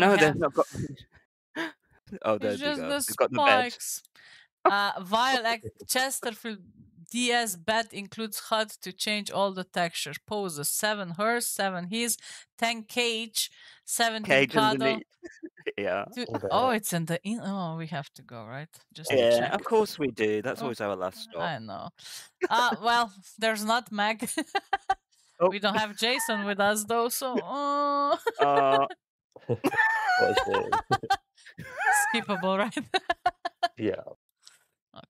there's just the spikes. Vial Act Chesterfield DS bet includes HUD to change all the texture poses. 7 hers, 7 his, 10 cage, 17 cuddle. Yeah. Oh, it's in the oh, we have to go, right? Just check. Of course we do. That's always our last stop. I know. Well, there's not Meg. We don't have Jason with us though, so skippable, right? Yeah.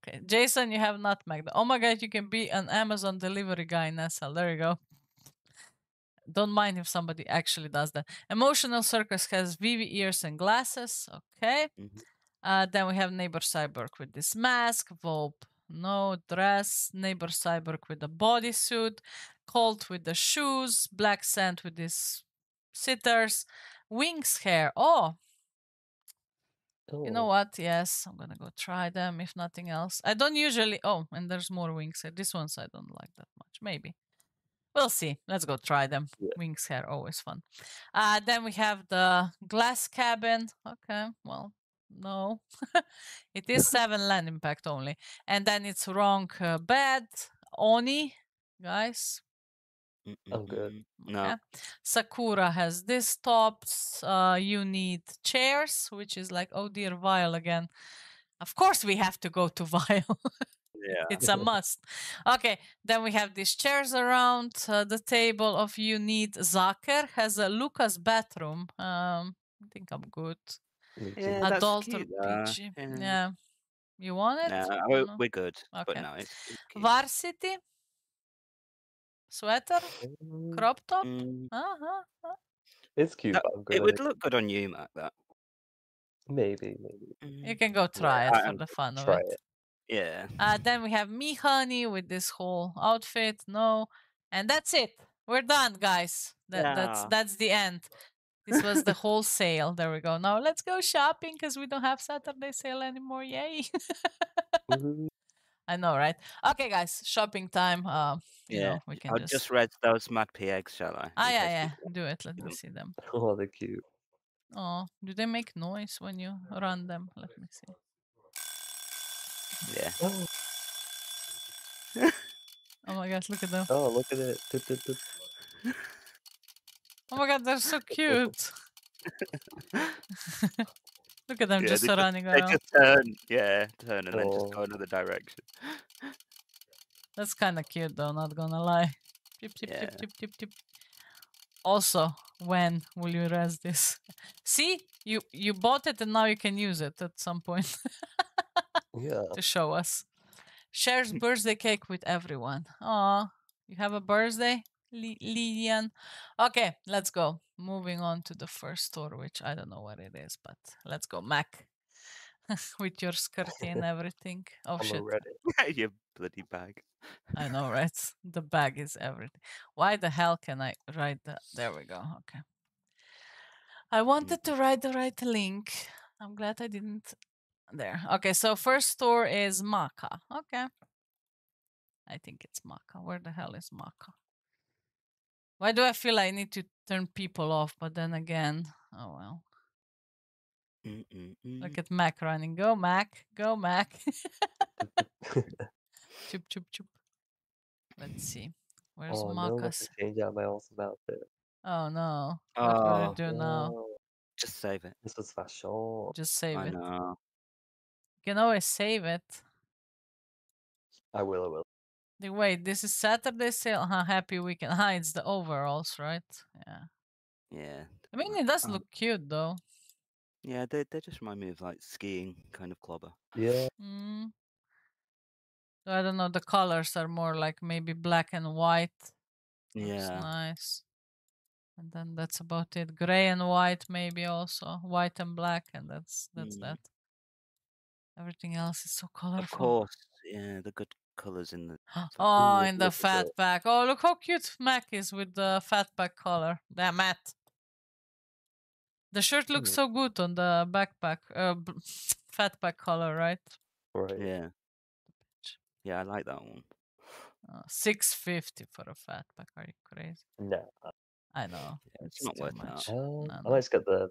Okay, Jason, you have not Magda. Oh my God, you can be an Amazon delivery guy in SL. There you go. Don't mind if somebody actually does that. Emotional Circus has Vivi ears and glasses. Okay. Then we have Neighbor Cyborg with this mask. Volpe, no dress. Neighbor Cyborg with a bodysuit. Colt with the shoes. Black Sand with these sitters. Wings hair. Oh. You know what? Yes, I'm gonna go try them if nothing else. I don't usually. Oh, and there's more wings hair. This ones I don't like that much. Maybe we'll see. Let's go try them. Yeah. Wings hair, always fun. Then we have the glass cabin. Okay, well, no, it is 7 land impact only, and then it's wrong bed. Oni, guys. I'm good. No. Okay. Sakura has this tops. You need chairs, which is like, oh dear, Vial again. Of course we have to go to Vial. Yeah. It's a must. Okay, then we have these chairs around the table of you need. Zaker has a Lucas bathroom. I think I'm good. Yeah, adult or peachy. Yeah. You want it? No, we're good. Okay. But no, it's Varsity. Sweater, crop top. It's cute. It would look good on you, Mac. That maybe you can go try it for the fun of it. Yeah. Then we have Me Honey with this whole outfit. No, and that's it. We're done, guys. That's the end. This was the whole sale. There we go. Now let's go shopping because we don't have Saturday sale anymore. Yay! I know, right? Okay, guys, shopping time. You know, we can just read those Mad PX, shall I? Do it. Let me see them. Oh, they're cute. Oh, do they make noise when you run them? Let me see. Yeah. Oh my gosh, look at them. Oh, look at it. Doop, doop, doop. Oh my god, they're so cute. Look at them, yeah, just running around. They just turn, yeah, turn and then just go another direction. That's kind of cute though, not gonna lie. Tip, tip, tip, tip, tip, tip. Also, when will you res this? See, you bought it and now you can use it at some point. Yeah. To show us. Shares birthday cake with everyone. Aw, you have a birthday? Lilian. Okay, let's go. Moving on to the first store, which I don't know what it is, but let's go, Mac. With your skirty and everything. Oh, I'm shit. Your bloody bag. I know, right? The bag is everything. Why the hell can I write that? There we go. Okay. I wanted to write the right link. I'm glad I didn't. There. Okay, so first store is Maka. Okay. I think it's Maka. Where the hell is Maka? Why do I feel I need to turn people off? But then again, oh well. Look at Mac running. Go, Mac. Go, Mac. Chup, chup, chup. Let's see. Where's Marcus? No, change out my awesome outfit. Oh no. What do I do now? Just save it. This was fashion. Just save it. Know. You can always save it. I will. Wait, this is Saturday sale. Huh, happy weekend. Huh, it's the overalls, right? Yeah. Yeah. I mean, it does look cute, though. Yeah, they just remind me of, like, skiing kind of clobber. Yeah. Mm. I don't know. The colors are more like maybe black and white. Yeah. That's nice. And then that's about it. Gray and white, maybe also. White and black, and that's that. Everything else is so colorful. Of course. Yeah, the good colors in the in the fat pack. Oh, look how cute Mac is with the fat pack color. Damn it. The shirt looks so good on the backpack, fat pack color, right? Right. Yeah. Yeah, I like that one. $6.50 for a fat pack. Are you crazy? No. I know. Yeah, it's not worth much. I like to get the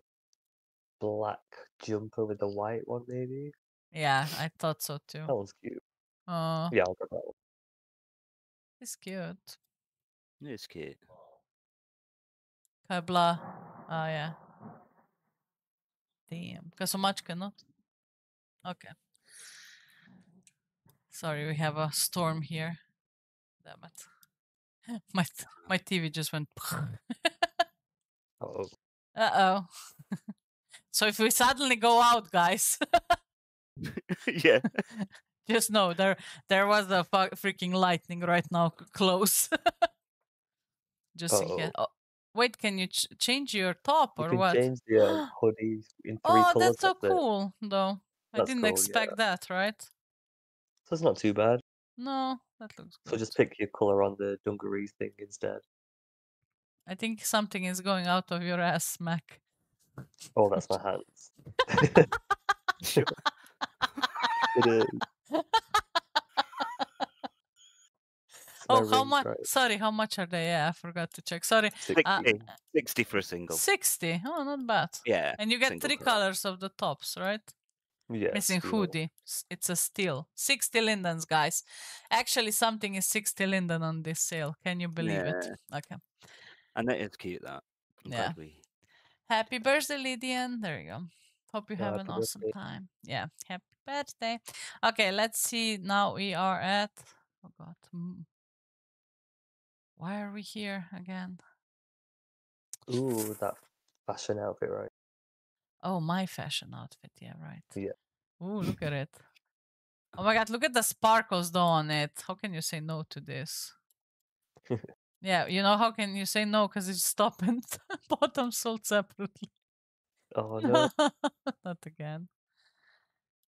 black jumper with the white one, maybe. Yeah, I thought so too. That was cute. Yeah, I'll go that one. It's cute. It's cute. Kabla. Oh, yeah. Damn. Kasomačka, not? Okay. Sorry, we have a storm here. Damn it. My TV just went. Uh-oh. Uh-oh. So if we suddenly go out, guys. Yeah. Just know there was a freaking lightning right now close. Just in case. Oh, wait, can you change your top or what? You can change the hoodie in 3 colors. Oh, that's so cool, though. That's I didn't expect that, right? So it's not too bad. No, that looks good. So just pick your color on the dungaree thing instead. I think something is going out of your ass, Mac. Oh, that's my hands. Sure. It is. Oh, how much? Right. Sorry, how much are they? Yeah, I forgot to check. Sorry, 60, 60 for a single. 60. Oh, not bad. Yeah, and you get 3 colors of the tops, right? Yeah. Missing hoodie. It's a steal. 60 lindens, guys. Actually, something is 60 linden on this sale. Can you believe it? Okay. And that is cute. That. I'm glad we... Happy birthday, Lydian. There you go. Hope you have an awesome time. Yeah. Happy birthday. Okay, let's see. Now we are at. Oh God. Why are we here again? Ooh, that fashion outfit, right? Oh, my fashion outfit, yeah, right. Yeah. Ooh, look at it. Oh my god, look at the sparkles though on it. How can you say no to this? Yeah, you know, how can you say no? Because it's top and bottom sold separately. Oh no. Not again.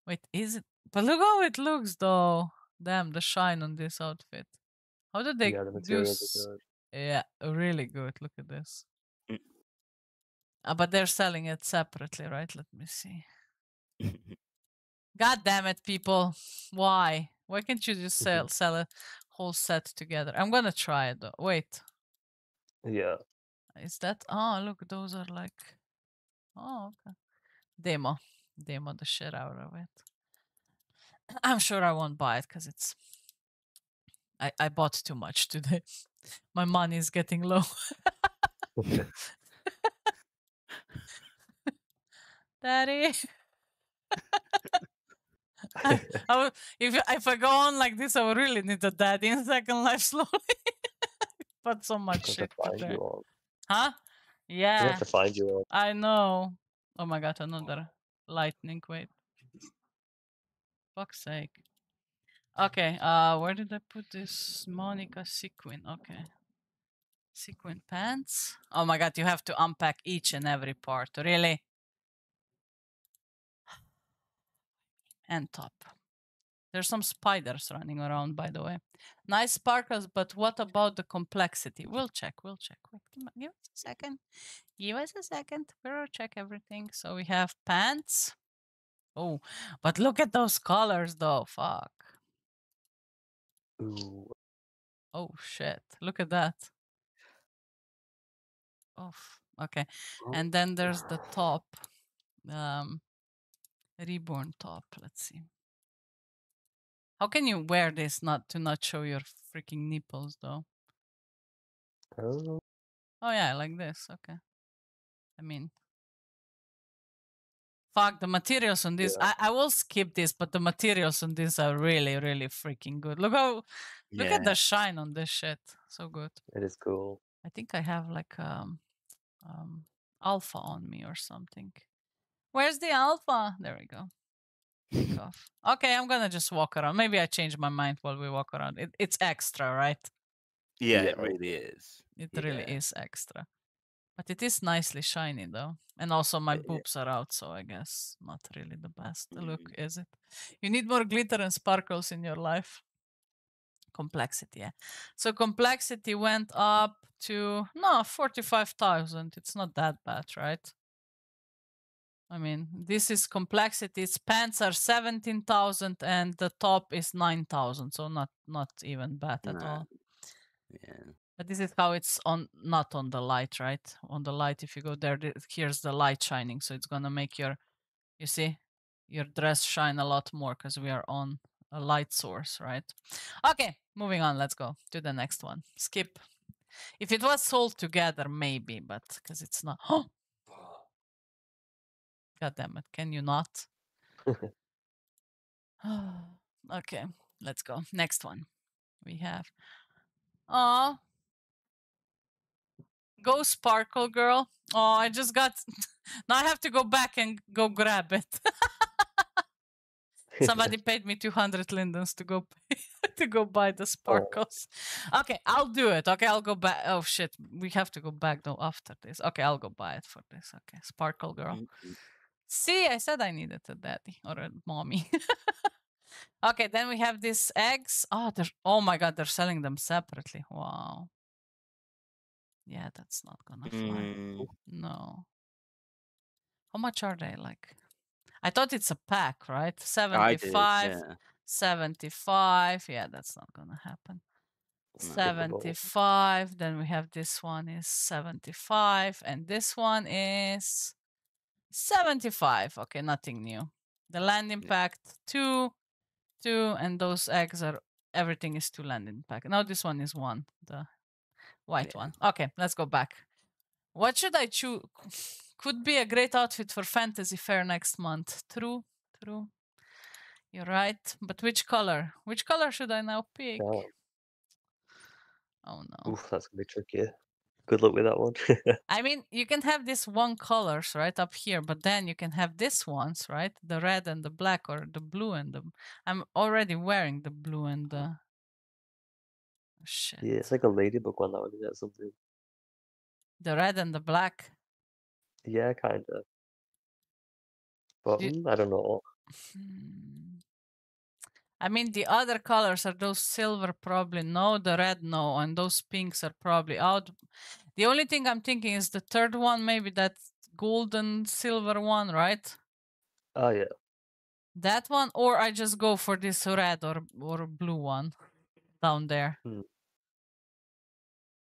Wait, is it? But look how it looks though. Damn, the shine on this outfit. How did they do? Yeah, really good. Look at this. But they're selling it separately, right? Let me see. God damn it, people! Why? Why can't you just sell a whole set together? I'm gonna try it though. Wait. Yeah. Is that? Oh, look, those are like. Oh, okay. Demo the shit out of it. I'm sure I won't buy it because it's. I bought too much today. My money is getting low. Daddy. If I go on like this, I will really need a daddy in Second Life slowly. But so much shit. Huh? Yeah. We have to find you all. I know. Oh my god, another lightning. Wait. Fuck's sake. Okay, where did I put this Monica sequin? Okay. Sequin pants. Oh my god, you have to unpack each and every part. Really? And top. There's some spiders running around, by the way. Nice sparkles, but what about the complexity? We'll check, we'll check. Wait, give us a second. Give us a second. We'll check everything. So we have pants. Oh, but look at those colors, though. Fuck. Ooh. Oh, shit. Look at that. Oh, okay. And then there's the top. Reborn top. Let's see. How can you wear this to not show your freaking nipples, though? Oh. Oh, yeah, like this. Okay. I mean... Fuck, the materials on this. Yeah. I will skip this, but the materials on this are really, really freaking good. Look how, yeah. Look at the shine on this shit. So good. It is cool. I think I have like alpha on me or something. Where's the alpha? There we go. Take off. Okay, I'm gonna just walk around. Maybe I change my mind while we walk around. It's extra, right? Yeah, it really is. It really is extra. But it is nicely shiny, though. And also my boobs are out, so I guess not really the best look, is it? You need more glitter and sparkles in your life. Complexity, yeah. So complexity went up to, no, 45,000. It's not that bad, right? I mean, this is complexity. Its pants are 17,000 and the top is 9,000. So not even bad at all. Yeah. But this is how it's on, not on the light, right? On the light, if you go there, here's the light shining. So it's going to make your, you see, your dress shine a lot more because we are on a light source, right? Okay, moving on. Let's go to the next one. Skip. If it was sold together, maybe, but because it's not. Oh! God damn it. Can you not? Okay, let's go. Next one. We have, oh. Go sparkle girl. Oh, I just got... Now I have to go back and go grab it. Somebody paid me 200 lindens to go buy the sparkles. Oh. Okay, I'll do it. Okay, I'll go back. Oh, shit. We have to go back, though, after this. Okay, I'll go buy it for this. Okay, sparkle girl. See, I said I needed a daddy or a mommy. Okay, then we have these eggs. Oh, oh, my God, they're selling them separately. Wow. Yeah, that's not gonna fly. No. How much are they? Like, I thought it's a pack, right? 75. Did, yeah. 75. Yeah, that's not gonna happen. Not 75. Difficult. Then we have this one is 75, and this one is 75. Okay, nothing new. The landing pack, two, and those eggs are everything is two landing pack. Now this one is one. The white one. Okay, let's go back. What should I choose? Could be a great outfit for fantasy fair next month. True, true. You're right. But which color? Which color should I now pick? Oh, no. Oof, that's going to be tricky. Good luck with that one. I mean, you can have this one colors right up here, but then you can have this ones, right? The red and the black or the blue and the... I'm already wearing the blue and the... Shit. Yeah, it's like a ladybug one that would be something. The red and the black. Yeah, kind of. But I don't know. I mean, the other colors are those silver probably no, the red no, and those pinks are probably out. The only thing I'm thinking is the third one, maybe that golden silver one, right? Oh yeah. That one, or I just go for this red or blue one down there.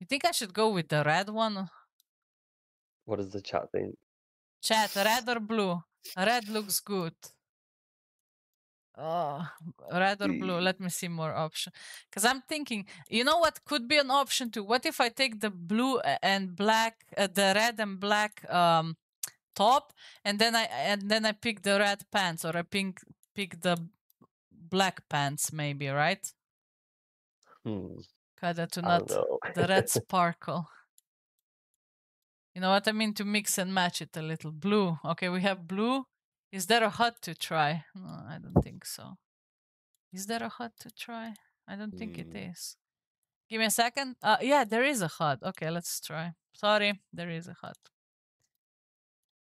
You think I should go with the red one? What does the chat think? Chat, red or blue? Red looks good. Oh, red or blue? Let me see more options. Because I'm thinking, you know what could be an option too? What if I take the blue and black, the red and black top, and then I pick the red pants, or I pick the black pants, maybe, right? Kada to not the red sparkle. You know what I mean? To mix and match it a little. Blue. Okay, we have blue. Is there a HUD to try? No, I don't think so. Is there a HUD to try? I don't think it is. Give me a second. Yeah, there is a HUD. Okay, let's try. Sorry, there is a HUD.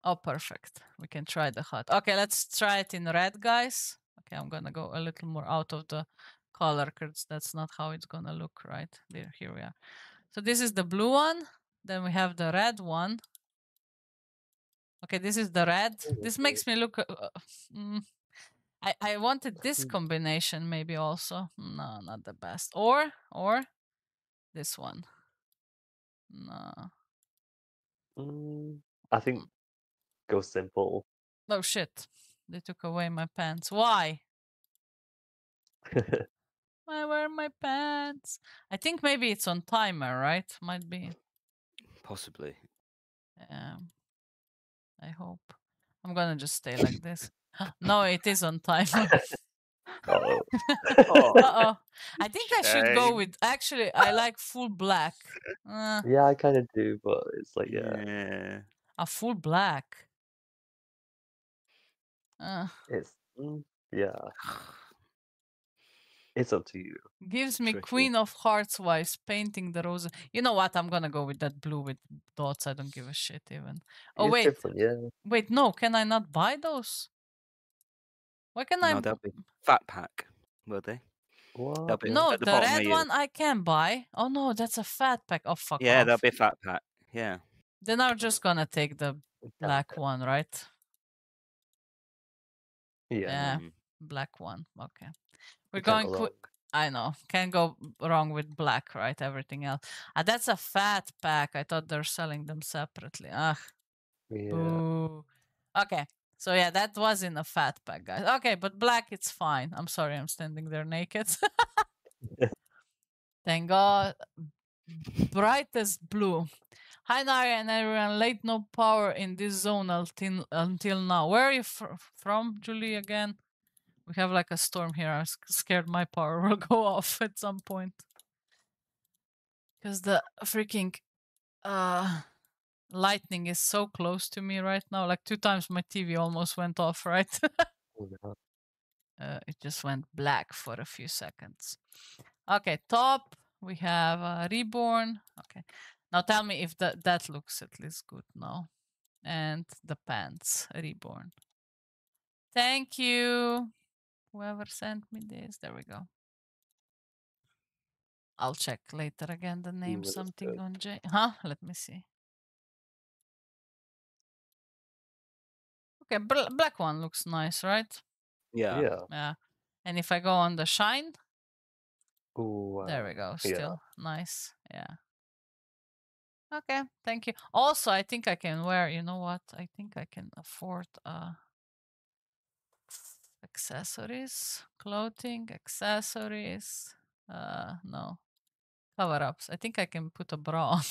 Oh, perfect. We can try the HUD. Okay, let's try it in red, guys. Okay, I'm gonna go a little more out of the color because that's not how it's gonna look, right? There, here we are. So this is the blue one. Then we have the red one. Okay, this is the red. This makes me look... I wanted this combination maybe also. No, not the best. Or this one. No. I think go simple. Oh, shit. They took away my pants. Why? Why were my pants? I think maybe it's on timer, right? Might be. Possibly. Yeah. I hope. I'm gonna just stay like this. No, it is on time. Uh-oh. Uh-oh. I think I should go with... Actually, I like full black. Yeah, I kind of do, but it's like, yeah. A full black. It's... Yeah. It's up to you. Gives me tricky. Queen of Hearts vibes, painting the roses. You know what? I'm gonna go with that blue with dots. I don't give a shit even. Oh, it's wait. Yeah. Wait, no. Can I not buy those? Why can I? No, that'll be fat pack, will they? What? Be no, the red one I can buy. Oh, no, that's a fat pack. Oh, fuck. Yeah, that'll be fat pack. Yeah. Then I'm just gonna take the black one, right? Yeah. Black one. Okay. We're going quick. I know. Can't go wrong with black, right? Everything else. Ah, that's a fat pack. I thought they're selling them separately. Ah. Yeah. Ooh. Okay. So yeah, that was in a fat pack, guys. Okay, but black, it's fine. I'm sorry, I'm standing there naked. Thank God. Brightest blue. Hi, Naria and everyone. Late no power in this zone until now. Where are you from, Julie, again? We have like a storm here. I'm scared my power will go off at some point. Because the freaking lightning is so close to me right now. Like 2 times my TV almost went off, right? It just went black for a few seconds. Okay, top. We have Reborn. Okay. Now tell me if that looks at least good now. And the pants, Reborn. Thank you. Whoever sent me this, there we go. I'll check later again the name, something on J. Huh? Let me see. Okay, black one looks nice, right? Yeah. And if I go on the shine, ooh, there we go. Still nice. Yeah. Okay, thank you. Also, I think I can wear, you know what? I think I can afford accessories, clothing, accessories, no, cover-ups. I think I can put a bra on.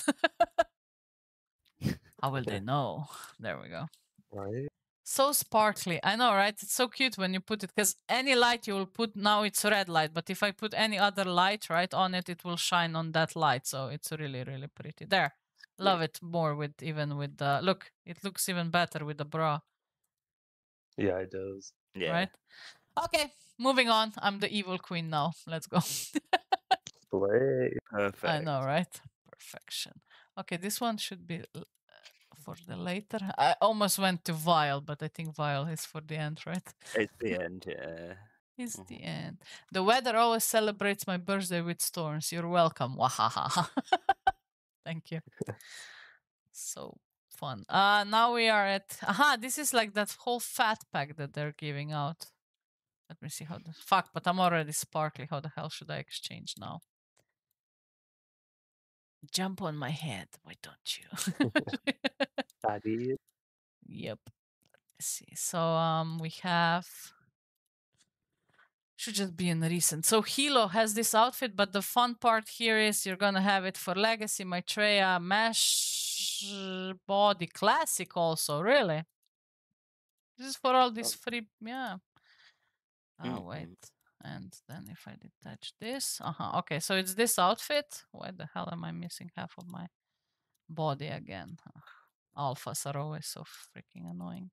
How will they know? There we go. Right. So sparkly. I know, right? It's so cute when you put it, because any light you will put, now it's red light, but if I put any other light right on it, it will shine on that light. So it's really, really pretty. There. Love it more with, even with the, look, it looks even better with the bra. Yeah, it does. Yeah. Right. Okay, moving on. I'm the evil queen now. Let's go. Perfect. I know, right? Perfection. Okay, this one should be for the later. I almost went to Vile, but I think Vile is for the end, right? It's the end, yeah. It's the end. The weather always celebrates my birthday with storms. You're welcome. Wahaha. Thank you. So fun. Now we are at... Aha, this is like that whole fat pack that they're giving out. Let me see how... Fuck, but I'm already sparkly. How the hell should I exchange now? Jump on my head. Why don't you? Yep. Let's see. So we have... Should just be in recent. So Hilo has this outfit, but the fun part here is you're going to have it for Legacy, Maitreya, Mesh, Body, Classic also, really. This is for all these free, yeah. Oh, wait. And then if I detach this, okay, so it's this outfit. Why the hell am I missing half of my body again? Alphas are always so freaking annoying.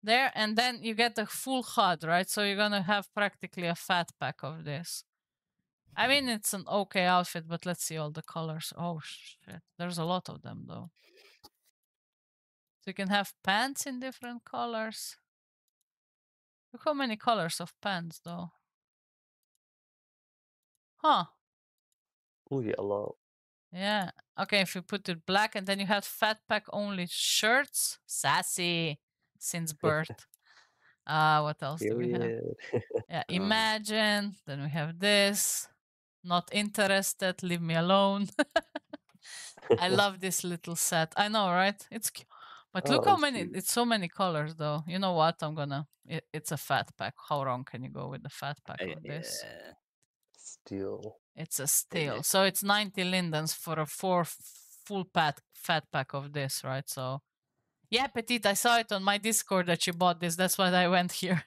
There, and then you get a full HUD, right? So you're gonna have practically a fat pack of this. I mean, it's an okay outfit, but let's see all the colors. Oh shit, there's a lot of them though. So you can have pants in different colors. Look how many colors of pants though. Huh. Oh yeah, a lot. Yeah, okay, if you put it black, and then you have fat pack only shirts. Sassy. Since birth. What else do we have? Yeah, imagine. Then we have this. Not interested. Leave me alone. I love this little set. I know, right? It's cute. But look how many. Cute. It's so many colors, though. You know what? I'm gonna. It's a fat pack. How wrong can you go with the fat pack on this? Steal. It's a steal. Yeah. So it's 90 lindens for a full fat pack of this, right? So. Yeah, Petit, I saw it on my Discord that you bought this. That's why I went here.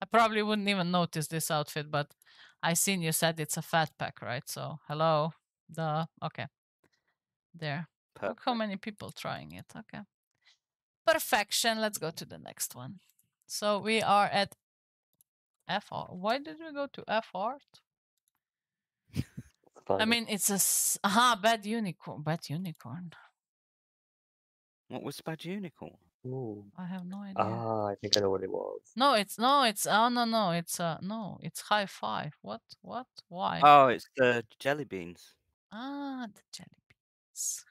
I probably wouldn't even notice this outfit, but I seen you said it's a fat pack, right? So, hello. Duh. Okay. There. Perfect. Look how many people trying it. Okay. Perfection. Let's go to the next one. So, we are at FR. Why did we go to FR? I mean, it's a... bad unicorn. Bad unicorn. What was Bad Unicorn? Ooh. I have no idea. Ah, I think I know what it was. No, it's it's High Five. What? Why? Oh, it's the jelly beans. Ah, the jelly beans.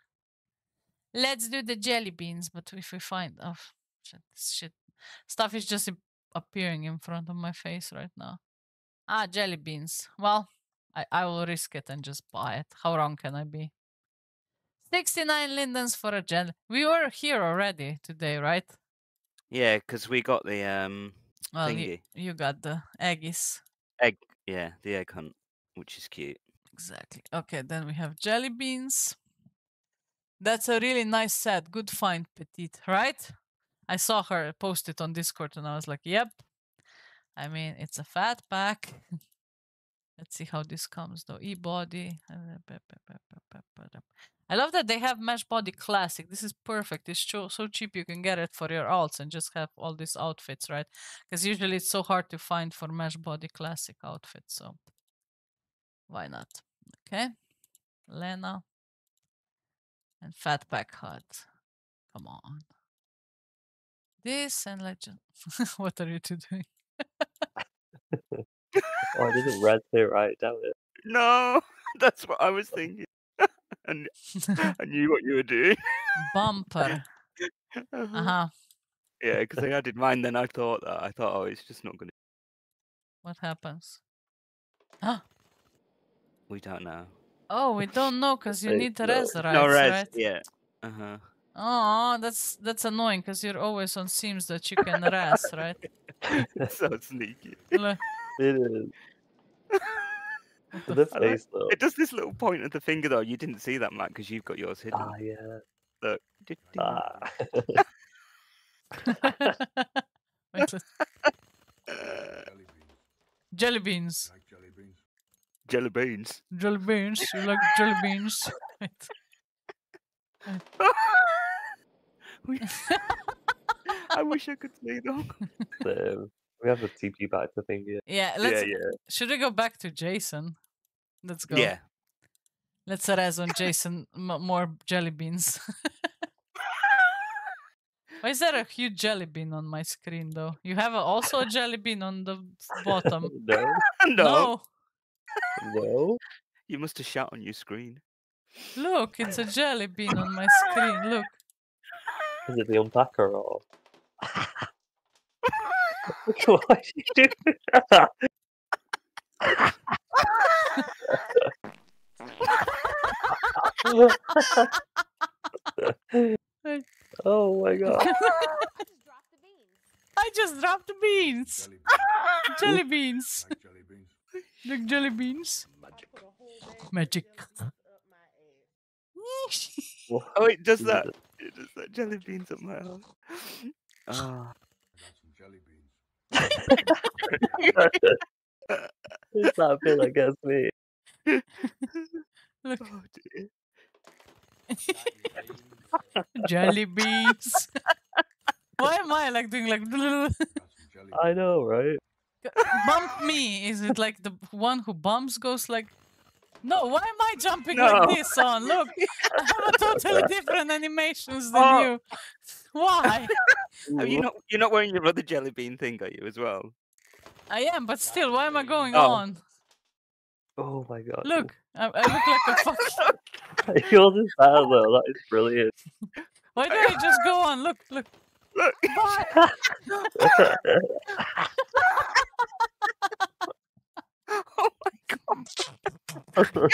Let's do the jelly beans, but if we find shit. Stuff is just appearing in front of my face right now. Ah, jelly beans. Well, I will risk it and just buy it. How wrong can I be? 69 lindens for a jelly. We were here already today, right? Yeah, because we got the thingy. You got the eggies. Egg, yeah, the egg hunt, which is cute. Exactly. Okay, then we have jelly beans. That's a really nice set. Good find, Petite, right? I saw her post it on Discord and I was like, yep. I mean, it's a fat pack. Let's see how this comes though. eBody. I love that they have Mesh Body Classic. This is perfect. It's so cheap you can get it for your alts and just have all these outfits, right? Because usually it's so hard to find for Mesh Body Classic outfits. So why not? Okay. Lena. And Fat Pack HUD. Come on. This and Legend. What are you two doing? Oh, this is red there, right? Damn it. No, that's what I was thinking. And I knew what you were doing. Bumper. Yeah, because I added mine. Then I thought that oh, it's just not gonna. What happens? Huh? We don't know. Oh, we don't know because you need res, right? No res, right? Yeah. Oh, that's annoying because you're always on seams that you can res, right? That's so sneaky. Look. It is. The face, though. It does this little point of the finger though. You didn't see that, Matt, because you've got yours hidden. Ah, yeah. Look. Wait, jelly beans. Like jelly beans. Jelly beans. Jelly beans. You like jelly beans? I wish I could see them. So, we have a TP back to think. Yeah. Should we go back to Jason? Let's go. Yeah. Let's res on Jason more jelly beans. Why is there a huge jelly bean on my screen though? You have also a jelly bean on the bottom. No. You must have shot on your screen. Look, it's a jelly bean on my screen. Look. Is it the unpacker or? Why did you do that? Oh my god! I I just dropped the beans. Jelly beans. Like jelly beans. Like jelly beans. Magic. Magic. Oh, it does that. It does that. Jelly beans up my house. Ah. Some jelly beans. It's that feel like that's me. Look. Oh, dear. Jelly beans. Why am I like doing like? I know, right? Bump me. Is it like the one who bumps goes like? No. Why am I jumping like this? On look, I have a totally different animations than you. Why? Are you not? You're not wearing your other jelly bean thing, are you? As well. I am, but still, why am I going on? Oh my god! Look, I look like a fucking. You're just bad though. That is brilliant. Why do I just go on? Look, look, look! Oh my god!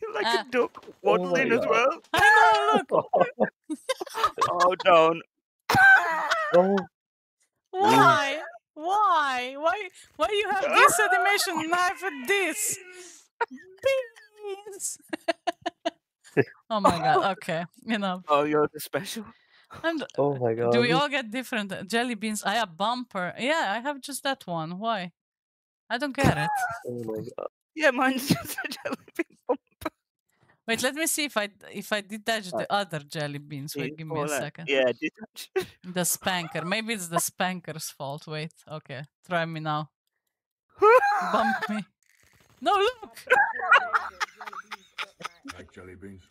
You're like a duck waddling as well. I know. Look. Oh don't. Oh. Why? Why? Why you have this animation and I have this? Beans! Oh my god, okay. Enough. Oh, you're the special? Oh my god. Do we all get different jelly beans? I have bumper. Yeah, I have just that one. Why? I don't get it. Oh my god. Yeah, mine's just a jelly bean bumper. Wait, let me see if I detach the other jelly beans. Wait, give me a second. Yeah, detach. The spanker. Maybe it's the spanker's fault. Wait, okay. Try me now. Bump me. No, look! Like jelly beans.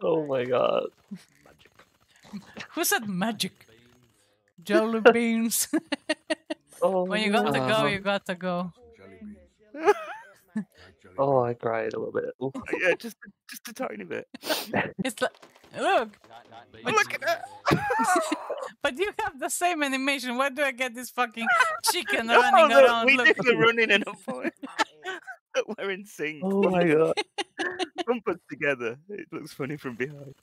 Oh my god. Magic. Who said magic? Jelly beans. Oh, when you got to go, you got to go. Jelly beans. Oh, I cried a little bit. Oh, yeah, just a tiny bit. It's like, look, look at that. But you have the same animation. Where do I get this fucking chicken running around? We did the running in a point. We're in sync. Oh my god! Put together. It looks funny from behind.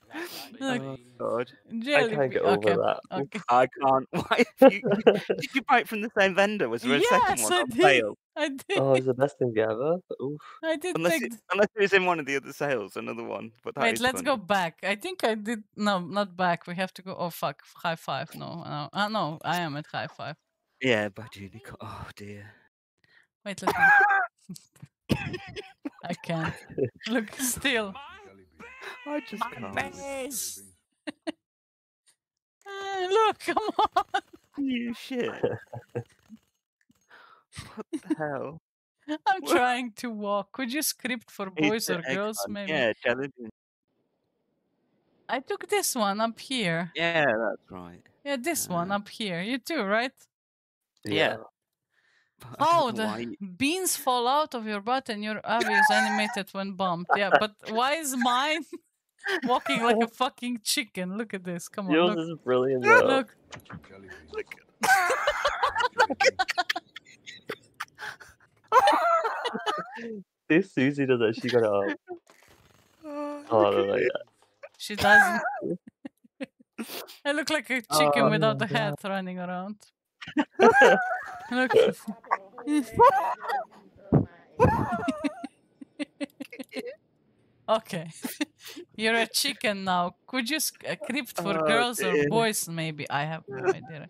Look. Oh god! I can't get over that. Okay. I can't. Why? Did you buy it from the same vendor? Was there a second one on sale? I did. Oh, it's the best thing ever. Oof. I did. Unless it was in one of the other sales, another one. But wait, let's go back. I think I did. No, not back. We have to go. Oh fuck! High five. No. No. I am at high five. Yeah, but you. Oh dear. Wait. Let me... I can't. Look, still. I just can't. Look, come on. You shit. What the hell? I'm trying to walk. Could you script for boys or girls, maybe? Yeah, challenging. I took this one up here. Yeah, that's right. Yeah, this one up here. You too, right? Yeah. Oh, the beans fall out of your butt and your abdomen is animated when bumped. Yeah, but why is mine walking like a fucking chicken? Look at this. Come on. Yours is brilliant. Look. Look. This Susie does that. She got up. Oh, no, like that. She doesn't. I look like a chicken without a head running around. Look. Okay, you're a chicken now. Could you script for girls or boys? Maybe I have no idea.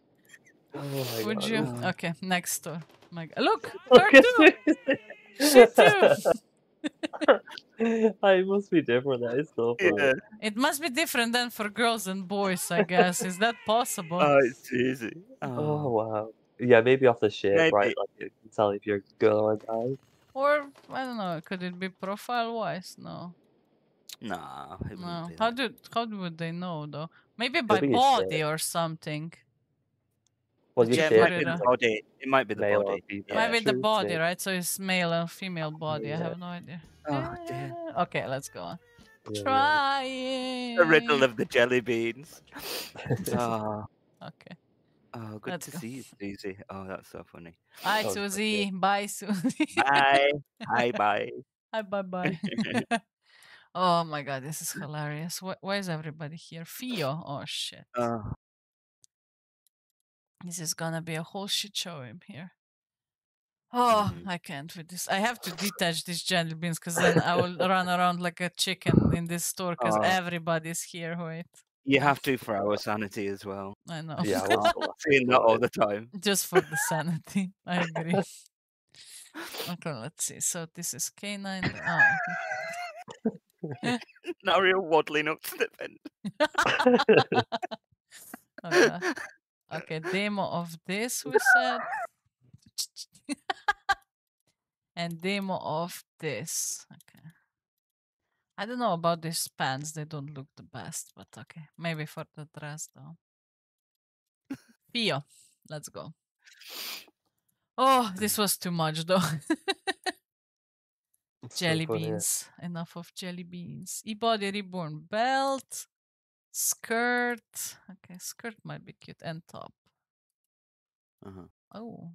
Oh would God. You? Okay, next door. My God. Look, too. It must be different. That is so funny. Yeah. It must be different than for girls and boys, I guess. Is that possible? Oh, it's easy. Oh wow. Yeah, maybe off the shape, right? Like you can tell if you're a girl or a guy. Or I don't know. Could it be profile-wise? No. Nah. No. How would they know though? Maybe by body or something. Well, yeah, it might be the body. It might be the body, right? So it's male and female body. Yeah. I have no idea. Oh dear. Okay, let's go on. Yeah, trying. The riddle of the jelly beans. Okay. Oh, good to see you, Susie. Oh, that's so funny. Hi, Susie. Bye, Susie. Bye. Hi, bye. Hi, bye. Oh my god, this is hilarious. Why is everybody here? Theo. Oh shit. This is gonna be a whole shit show in here. Oh, I can't with this. I have to detach these jelly beans because then I will run around like a chicken in this store because everybody's here. Wait. You have to for our sanity as well. I know. Yeah, well, seeing that all the time. Just for the sanity. I agree. Okay, let's see. So this is K9. Oh. Naria waddling up to the vent. Okay. Okay, demo of this we said. And demo of this. Okay. I don't know about these pants. They don't look the best, but okay. Maybe for the dress though. Theo, let's go. Oh, this was too much though. Jelly beans. Enough of jelly beans. eBody Reborn belt. Skirt. Okay, skirt might be cute. And top. Oh.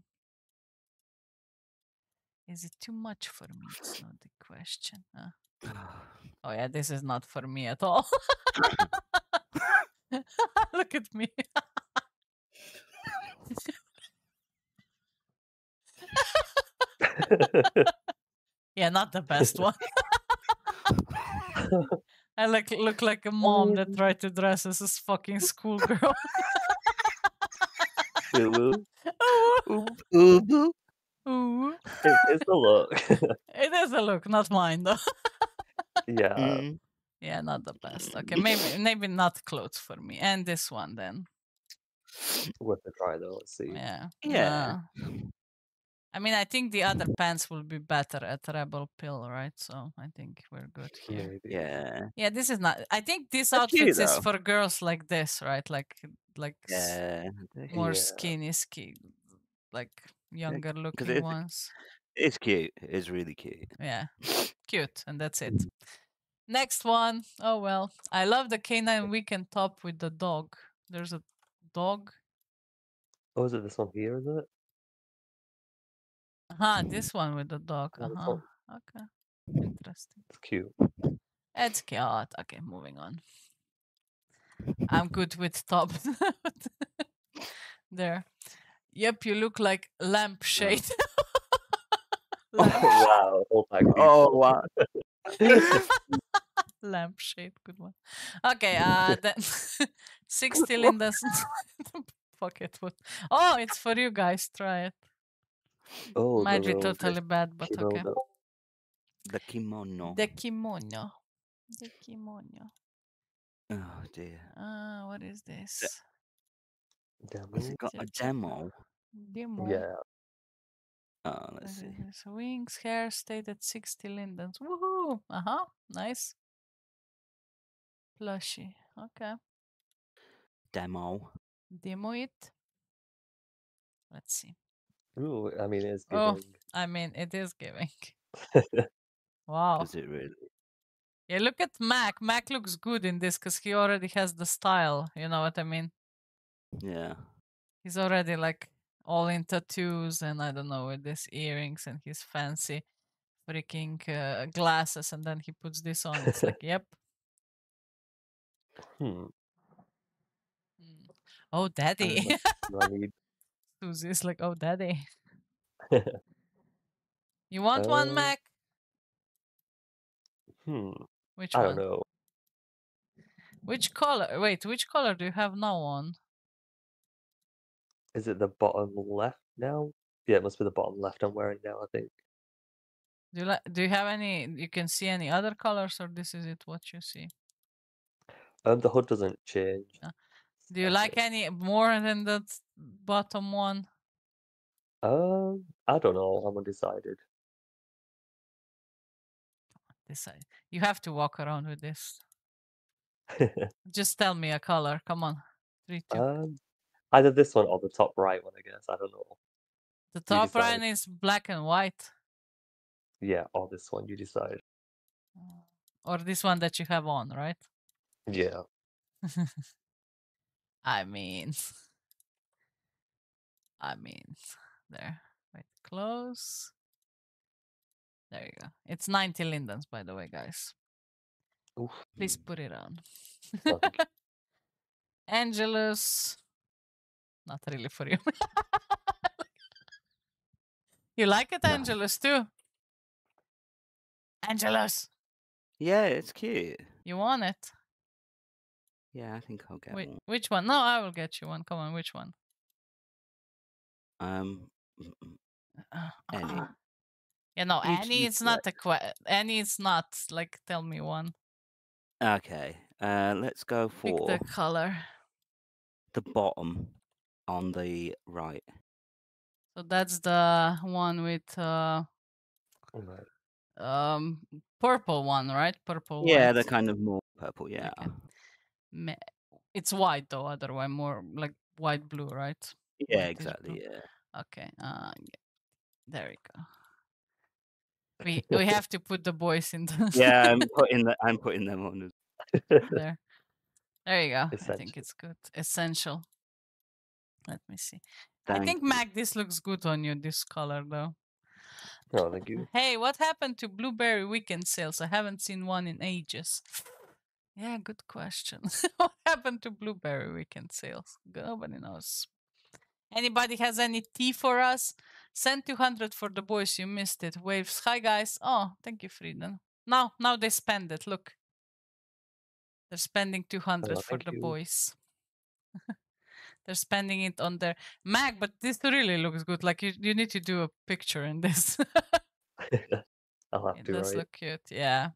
Is it too much for me? It's not the question. Oh yeah, this is not for me at all. Look at me. Yeah, not the best one. I look like a mom that tried to dress as a fucking schoolgirl. Ooh. It's a look. It is a look, not mine though. Yeah. Yeah, not the best. Okay, maybe not clothes for me. And this one then. Worth a try though. Let's see. Yeah. Yeah. I mean, I think the other pants will be better at Rebel Pill, right? So I think we're good here. Yeah. Yeah. This is not. I think this outfit is for girls like this, right? Like more skinny, like. Younger looking ones. It's cute. It's really cute. Yeah. Cute. And that's it. Next one. Oh, well. I love the K9 weekend top with the dog. There's a dog. Oh, is it this one here? Is it? This one with the dog. Okay. Interesting. It's cute. It's cute. Okay, moving on. I'm good with top. There. Yep, you look like lampshade. Oh, wow. Oh, wow. Lampshade, good one. Okay, then 6 cylinders. Fuck it. What? Oh, it's for you guys. Try it. Oh, might be totally bad, but okay. The kimono. The kimono. The kimono. Oh, dear. What is this? Has it got a demo? Demo. Yeah. Oh, let's see. So wings, hair, stayed at 60 lindens. Woohoo! Nice. Plushy. Okay. Demo. Demo it. Let's see. Ooh, I mean, it's giving. Oh, I mean, it is giving. Wow. Is it really? Yeah, look at Mac. Mac looks good in this because he already has the style. You know what I mean? Yeah, he's already like all in tattoos and I don't know, with his earrings and his fancy freaking glasses, and then he puts this on. It's like, yep. Oh, daddy. Susie's like, oh, daddy. You want one, Mac? Which one? I don't know. Which color? Wait, which color do you have now on? Is it the bottom left now? Yeah, it must be the bottom left I'm wearing now, I think. Do you have any, you can see any other colors, or this is it what you see? The hood doesn't change. Do you like any more than that bottom one? I don't know. I'm undecided. Decide. You have to walk around with this. Just tell me a color. Come on. 3, 2. Either this one or the top right one, I guess. I don't know. The top right is black and white. Yeah, or this one, you decide. Or this one that you have on, right? Yeah. I mean, there. Wait, close. There you go. It's 90 lindens, by the way, guys. Oof. Please put it on. Angelus. Not really for you. You like it, Angelus, too? Angelus! Yeah, it's cute. You want it? Yeah, I think I'll get one. Which one? No, I will get you one. Come on, which one? Annie. Yeah, no, Annie is not a question. Annie is not, like, tell me one. Okay, let's go for... Pick the color. The bottom on the right. So that's the one with... purple one, right? Purple. Yeah, white. The kind of more purple, yeah. Okay. It's white, though, otherwise more like white blue, right? Yeah, white exactly, yeah. Okay, yeah. There we go. We have to put the boys in the... Yeah, I'm putting them on. There you go. Essential. I think it's good. Essential. Let me see. Thank I think, you. Mac, this looks good on you, this color, though. Oh, thank you. Hey, what happened to Blueberry Weekend sales? I haven't seen one in ages. Yeah, good question. What happened to Blueberry Weekend sales? Nobody knows. Anybody has any tea for us? Send 200 for the boys. You missed it. Waves. Hi, guys. Oh, thank you, Frieden. Now they spend it. Look. They're spending 200 for the boys. They're spending it on their... Mac, but this really looks good. Like, you need to do a picture in this. I'll have to, right? It does look cute, yeah.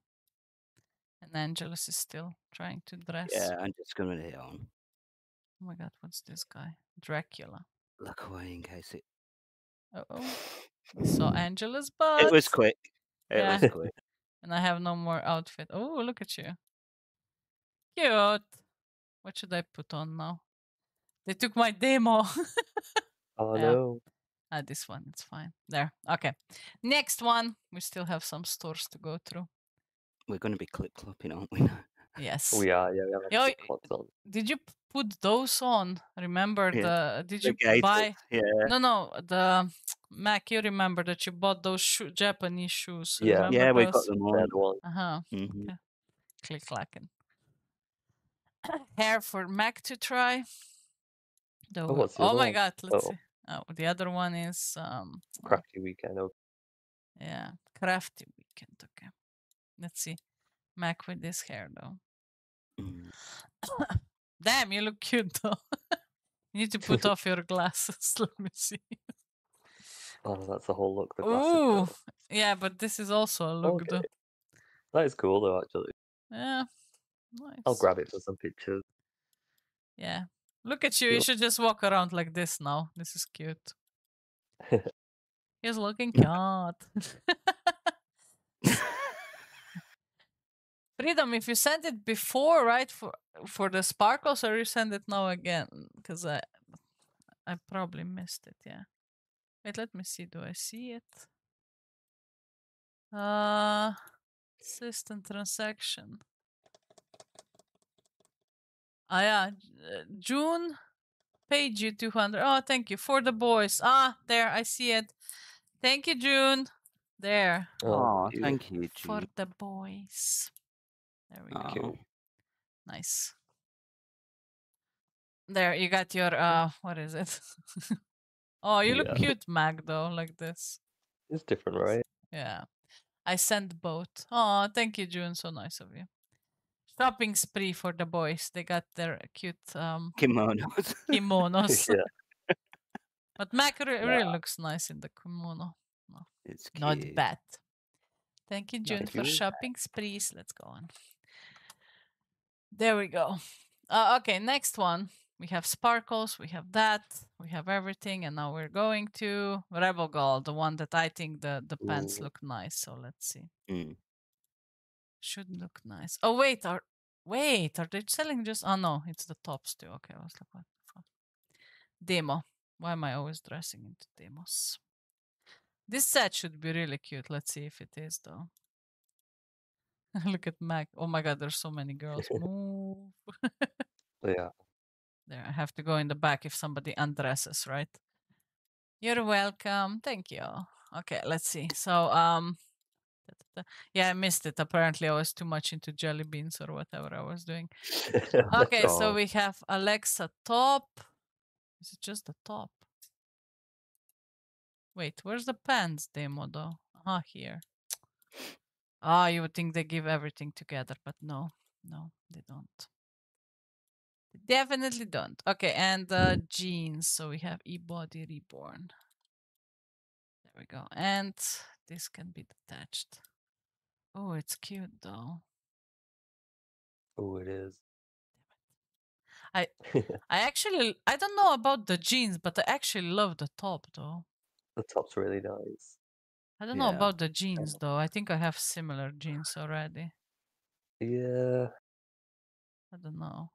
And Angelus is still trying to dress. Yeah, I'm just going to lay on. Oh my God, what's this guy? Dracula. Look away in case it... Uh-oh. Saw Angelus, but... It was quick. It was quick. And I have no more outfit. Oh, look at you. Cute. What should I put on now? They took my demo. Oh, no. This one, it's fine. There. Okay. Next one. We still have some stores to go through. We're going to be clip-clopping, aren't we? Yes. We are, yeah. We have clip-clops on. Did you put those on? Remember the... Did you buy... Yeah. No. The Mac, you remember that you bought those Japanese shoes. Yeah, we got them all. Uh-huh. Mm-hmm. Okay. Click-clacking. Hair for Mac to try. Oh my God! Let's see. Oh, the other one is Crafty Weekend. Okay. Yeah, Crafty Weekend. Okay, let's see. Mac with this hair though. Damn, you look cute though. You need to put off your glasses. Let me see. Oh, that's the whole look. Oh, yeah, but this is also a look though. That is cool though, actually. Yeah. Nice. I'll grab it for some pictures. Yeah. Look at you, you should just walk around like this now. This is cute. He's looking cute. Freedom, if you sent it before, right, for the sparkles, or you send it now again? Because I probably missed it, yeah. Wait, let me see. Do I see it? System transaction. Yeah, June paid you 200. Oh, thank you for the boys. Ah, there, I see it. Thank you, June. There. Oh, thank you, June. For the boys. There we go. Nice. There, you got your, what is it? Oh, you look cute, Mag, though, like this. It's different, right? Yeah. I sent both. Oh, thank you, June. So nice of you. Shopping spree for the boys. They got their cute kimonos. Kimonos. Yeah. But Mac really looks nice in the kimono. No, it's cute. Not bad. Thank you, June, for shopping sprees. Let's go on. There we go. Okay, next one. We have sparkles. We have that. We have everything. And now we're going to Rebel Gold, the one that I think the pants look nice. So let's see. Should look nice. Oh wait, are they selling just? Oh no, it's the tops too. Okay, I was like, what the fuck? Demo. Why am I always dressing into demos? This set should be really cute. Let's see if it is though. Look at Mac. Oh my God, there's so many girls. Move. Yeah. There, I have to go in the back if somebody undresses, right? You're welcome. Thank you. Okay, let's see. So yeah, I missed it. Apparently, I was too much into jelly beans or whatever I was doing. Okay, so we have Alexa top. Is it just the top? Wait, where's the pants demo though? Ah, here. Ah, you would think they give everything together, but no, they don't. They definitely don't. Okay, and jeans. So we have eBody Reborn. There we go. And this can be detached. Oh, it's cute though. Oh, it is. I actually, I don't know about the jeans, but I actually love the top though. The top's really nice. I don't know about the jeans though. I think I have similar jeans already. Yeah. I don't know.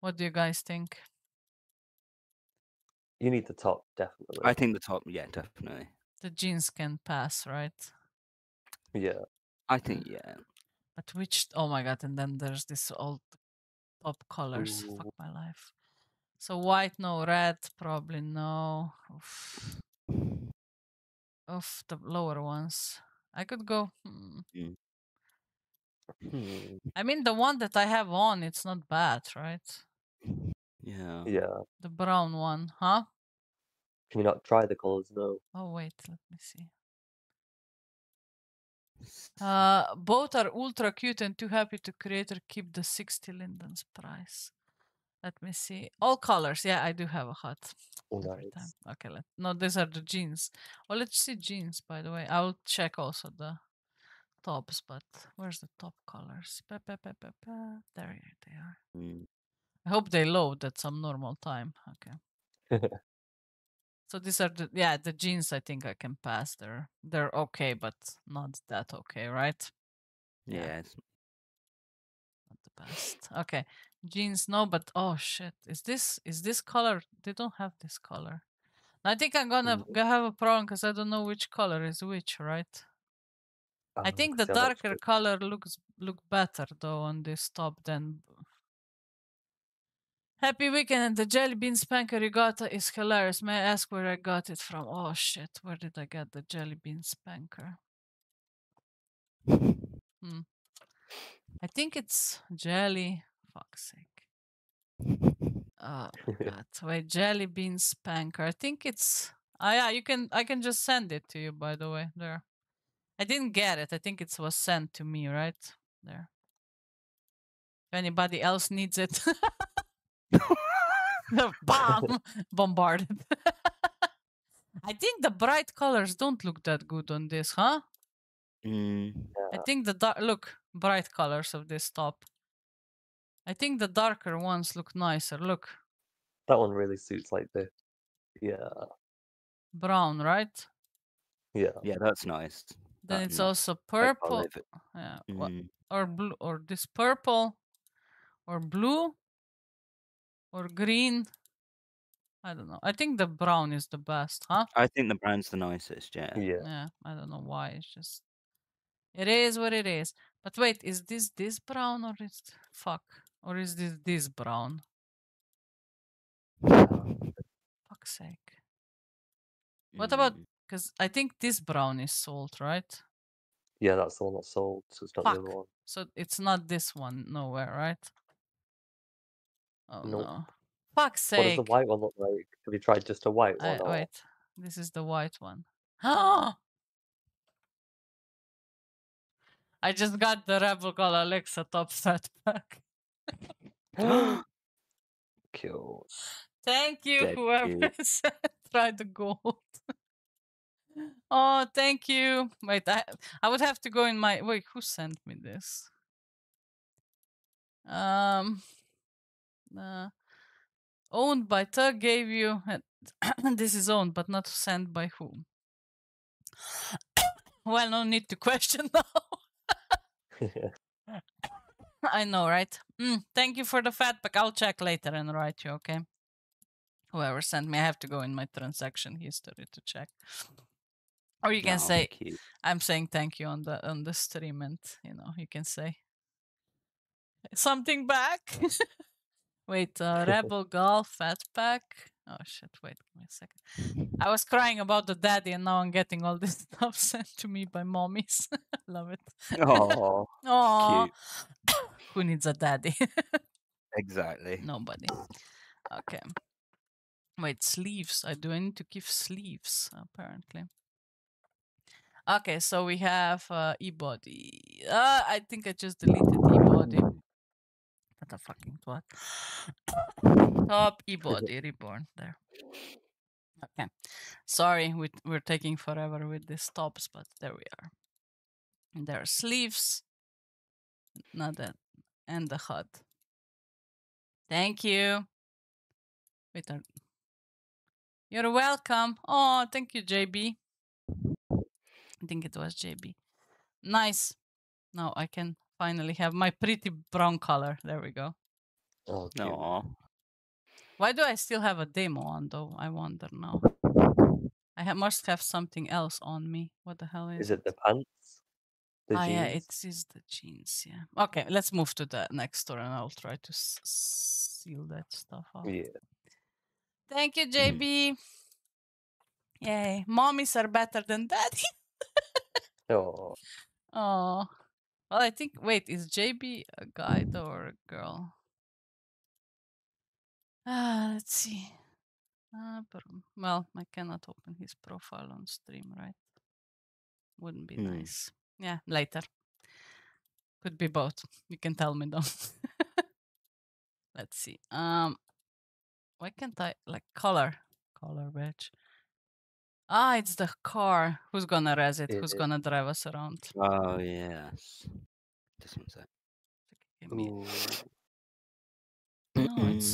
What do you guys think? You need the top, definitely. I think the top, yeah, definitely. The jeans can pass, right? Yeah. I think, yeah. But which... Oh my god, and then there's this old top colors. Ooh. Fuck my life. So white, no. Red, probably no. Oof. Of the lower ones. I could go... I mean, the one that I have on, it's not bad, right? Yeah. Yeah. The brown one, huh? Can you not try the colors, though? Oh, wait, let me see. Both are ultra cute and too happy to creator keep the 60 lindens price. Let me see. All colors. Yeah, I do have a HUD. Oh, nice. Okay, no, these are the jeans. Well, let's see jeans, by the way. I'll check also the tops, but where's the top colors? There they are. I hope they load at some normal time. Okay. So these are the, yeah, the jeans I think I can pass. They're okay, but not that okay, right? Yeah. It's not the best. Okay. Jeans, no, but oh shit. Is this color? They don't have this color. I think I'm gonna have a problem because I don't know which color is which, right? I think the darker color looks better though on this top than. Happy weekend, and the jelly bean spanker you got is hilarious. May I ask where I got it from? Oh shit, where did I get the jelly bean spanker? I think it's jelly. Fuck's sake. Oh god. Wait, jelly bean spanker. I think it's yeah, I can just send it to you, by the way. There. I didn't get it. I think it was sent to me, right? There. If anybody else needs it. Bomb! Bombarded. I think the bright colors don't look that good on this, huh? I think the dark... Look, bright colors of this top. I think the darker ones look nicer. Look. That one really suits like the... Yeah. Brown, right? Yeah. Yeah, that's nice. Then it's also purple, yeah, or blue, or this purple, or blue, or green. I don't know. I think the brown is the best, huh? I think the brown's the nicest, yeah. Yeah. Yeah. I don't know why. It's just it is what it is. But wait, is this brown or is fuck? Or is this brown? Fuck's sake. What about? Because I think this brown is sold, right? Yeah, that's the one that's sold, so it's not the other one. So it's not this one nowhere, right? Oh, nope. No. Fuck's sake. What does the white one look like? Have you tried just a white one? Wait, this is the white one. Oh! I just got the Rebel Call Alexa top set pack. Cool. Thank you, whoever tried the gold. Oh, thank you. Wait, I would have to go in my... Wait, who sent me this? Owned by Tug gave you... This is owned, but not sent by whom? Well, no need to question now. I know, right? Thank you for the fat pack. I'll check later and write you, okay? Whoever sent me, I have to go in my transaction history to check. Or you can say, I'm saying thank you on the stream, and you know you can say something back. Wait, Rebel Girl Fat Pack. Oh shit! Wait, give me a second. I was crying about the daddy, and now I'm getting all this stuff sent to me by mommies. Love it. Oh, oh, who needs a daddy? Exactly. Nobody. Okay. Wait, sleeves. I do need to give sleeves, apparently. Okay, so we have eBody. I think I just deleted eBody. What the fucking what? Top eBody, Reborn. There. Okay. Sorry, we're taking forever with these tops, but there we are. And there are sleeves. Not that. And the HUD. Thank you. Wait, you're welcome. Oh, thank you, JB. I think it was JB. Nice. Now I can finally have my pretty brown color. There we go. Oh, no. Why do I still have a demo on, though? I wonder now. Must have something else on me. What the hell is it? Is it the pants? Oh, yeah, it is the jeans, yeah. Okay, let's move to the next store, and I'll try to seal that stuff up. Yeah. Thank you, JB. Yay. Mommies are better than daddy. Oh. Oh. Well, I think, wait, is JB a guy or a girl? Let's see. Well, I cannot open his profile on stream, right? Wouldn't be nice. Yeah, later. Could be both. You can tell me, though. Let's see. Why can't I, like, color badge? Ah, it's the car. Who's gonna res it? Who's gonna drive us around? Oh, yes. Just one sec.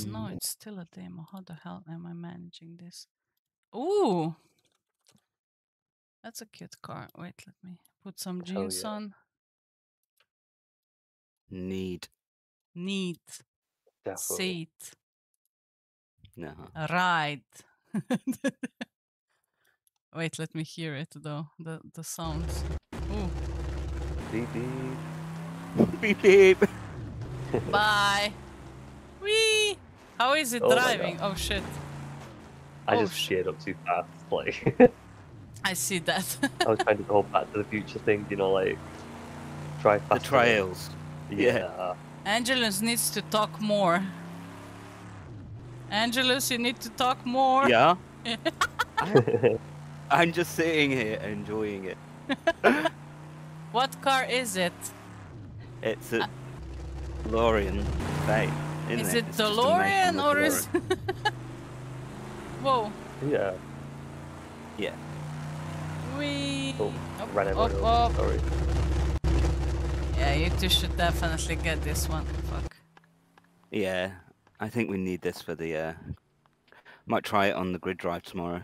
No, it's still a demo. How the hell am I managing this? Ooh! That's a cute car. Wait, let me put some jeans on. Need. Definitely. Seat. No. Ride. Wait, let me hear it though. The sounds. Ooh. Beep beep. Beep beep. Bye. Wee. How is it driving? Oh shit. I just sheared up too fast. Like. I see that. I was trying to go back to the future thing, you know, like drive fast. The trails. Yeah. Angelus needs to talk more. Angelus, you need to talk more. Yeah. I'm just sitting here enjoying it. What car is it? It's a DeLorean. Right, is it DeLorean or is... Whoa. Yeah. Yeah. We... Oh, ran over. Oh, oh. Sorry. Yeah, you two should definitely get this one. Fuck. Yeah, I think we need this for the... Might try it on the grid drive tomorrow.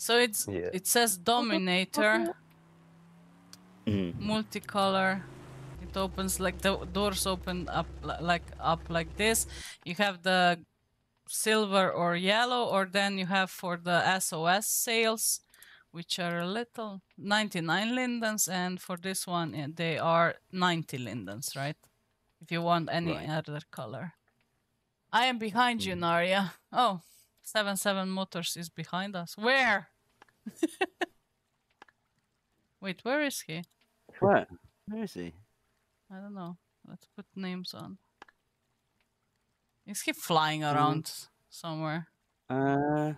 So it says Dominator, multicolor. It opens like the doors open up like this. You have the silver or yellow, or then you have for the SOS sales, which are a little 99 lindens, and for this one they are 90 lindens, right? If you want any other color. I am behind you, Naria. Oh. 77 Motors is behind us. Where? Wait, where is he? Where? Where is he? I don't know. Let's put names on. Is he flying around somewhere? I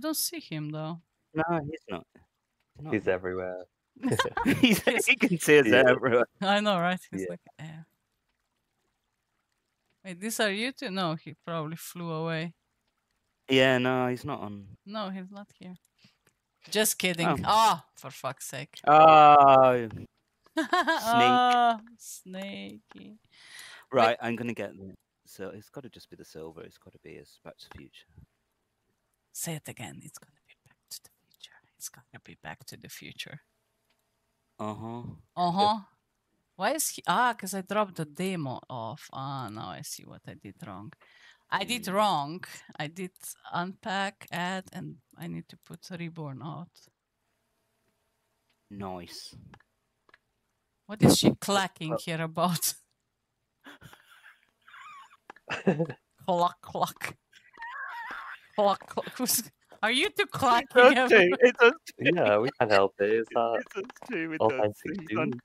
don't see him though. No, he's not. He's everywhere. He can see us everywhere. I know, right? He's like, yeah. Wait, these are you two? No, he probably flew away. Yeah, no, he's not on. No, he's not here. Just kidding. Ah, oh, for fuck's sake. Oh. Snake. Oh, snaky. Right, wait. I'm going to get them. So it's got to just be the silver. It's got to be as Back to the Future. Say it again. It's going to be Back to the Future. It's going to be Back to the Future. Uh-huh. Uh-huh. Why is he... Ah, because I dropped the demo off. Ah, now I see what I did wrong. I did wrong. I did unpack, add, and I need to put Reborn out. Nice. What is she clacking here about? Clock, clock. Clock, clock. Are you two clacking? It's us two. Yeah, we can't help it. It's us two. Authentic.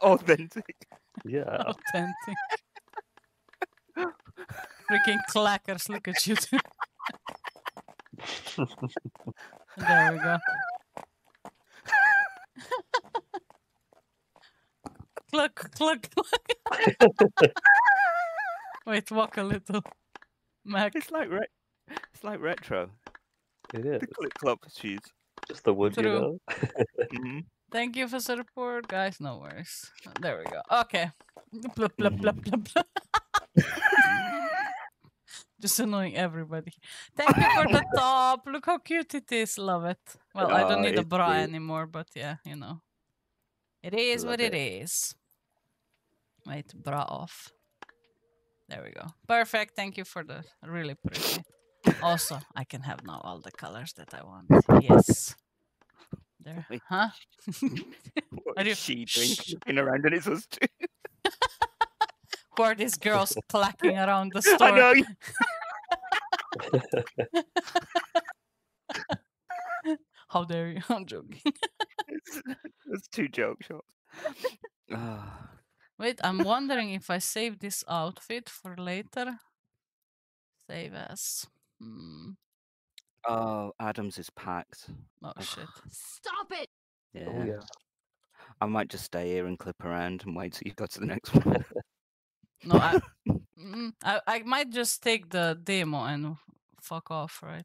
Authentic. Yeah. Authentic. Freaking clackers, look at you. There we go. Cluck, cluck, cluck. Wait, walk a little. Mac. It's like retro. It is. The click clop cheese. Just the wood, True. You know. Mm-hmm. Thank you for the support, guys. No worries. There we go. Okay. Blup, blup, blup, blup, blup. Just annoying everybody. Thank you for the top. Look how cute it is. Love it. Well, I don't need a bra anymore, but yeah, you know. It is what it is. Wait, bra off. There we go. Perfect. Thank you for the really pretty. Also, I can have now all the colors that I want. Yes. There. Huh? What is she doing around and it's us too? Poor these girls clacking around the store. I know. How dare you? I'm joking. It's two joke shots. Wait, I'm wondering if I save this outfit for later. Save as. Hmm. Oh, Adams is packed. Oh, shit. Stop it! Yeah. Oh, yeah. I might just stay here and clip around and wait till you go to the next one. No, I might just take the demo and fuck off, right?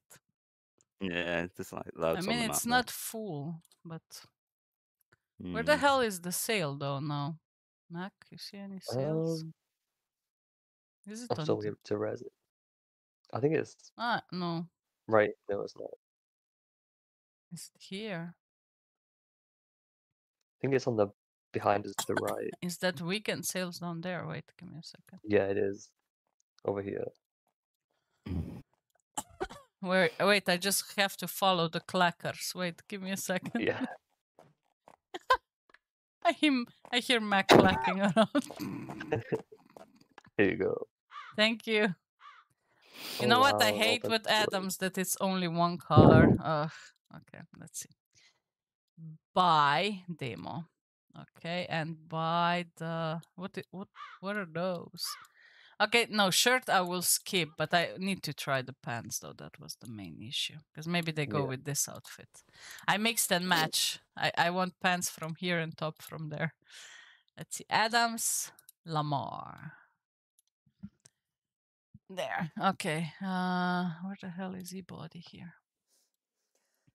Yeah, just like loads. I mean, it's not there. Full, but where the hell is the sale though now? Mac, you see any sales? Is it on to res it? I think it's no. Right, no, it's not. It's here. I think it's on the behind us to the right. Is that weekend sales down there? Wait, give me a second. Yeah, it is. Over here. Where? Wait, I just have to follow the clackers. Wait, give me a second. Yeah. I hear Mac clacking around. Here you go. Thank you. You know what I hate with Adams? That it's only one color. Ugh. Okay, let's see. By demo. Okay, and by the what are those? Okay, no, shirt I will skip, but I need to try the pants though. That was the main issue because maybe they go with this outfit. I mixed and match. I want pants from here and top from there. Let's see, Adams Lamar. There. Okay. Where the hell is eBody here?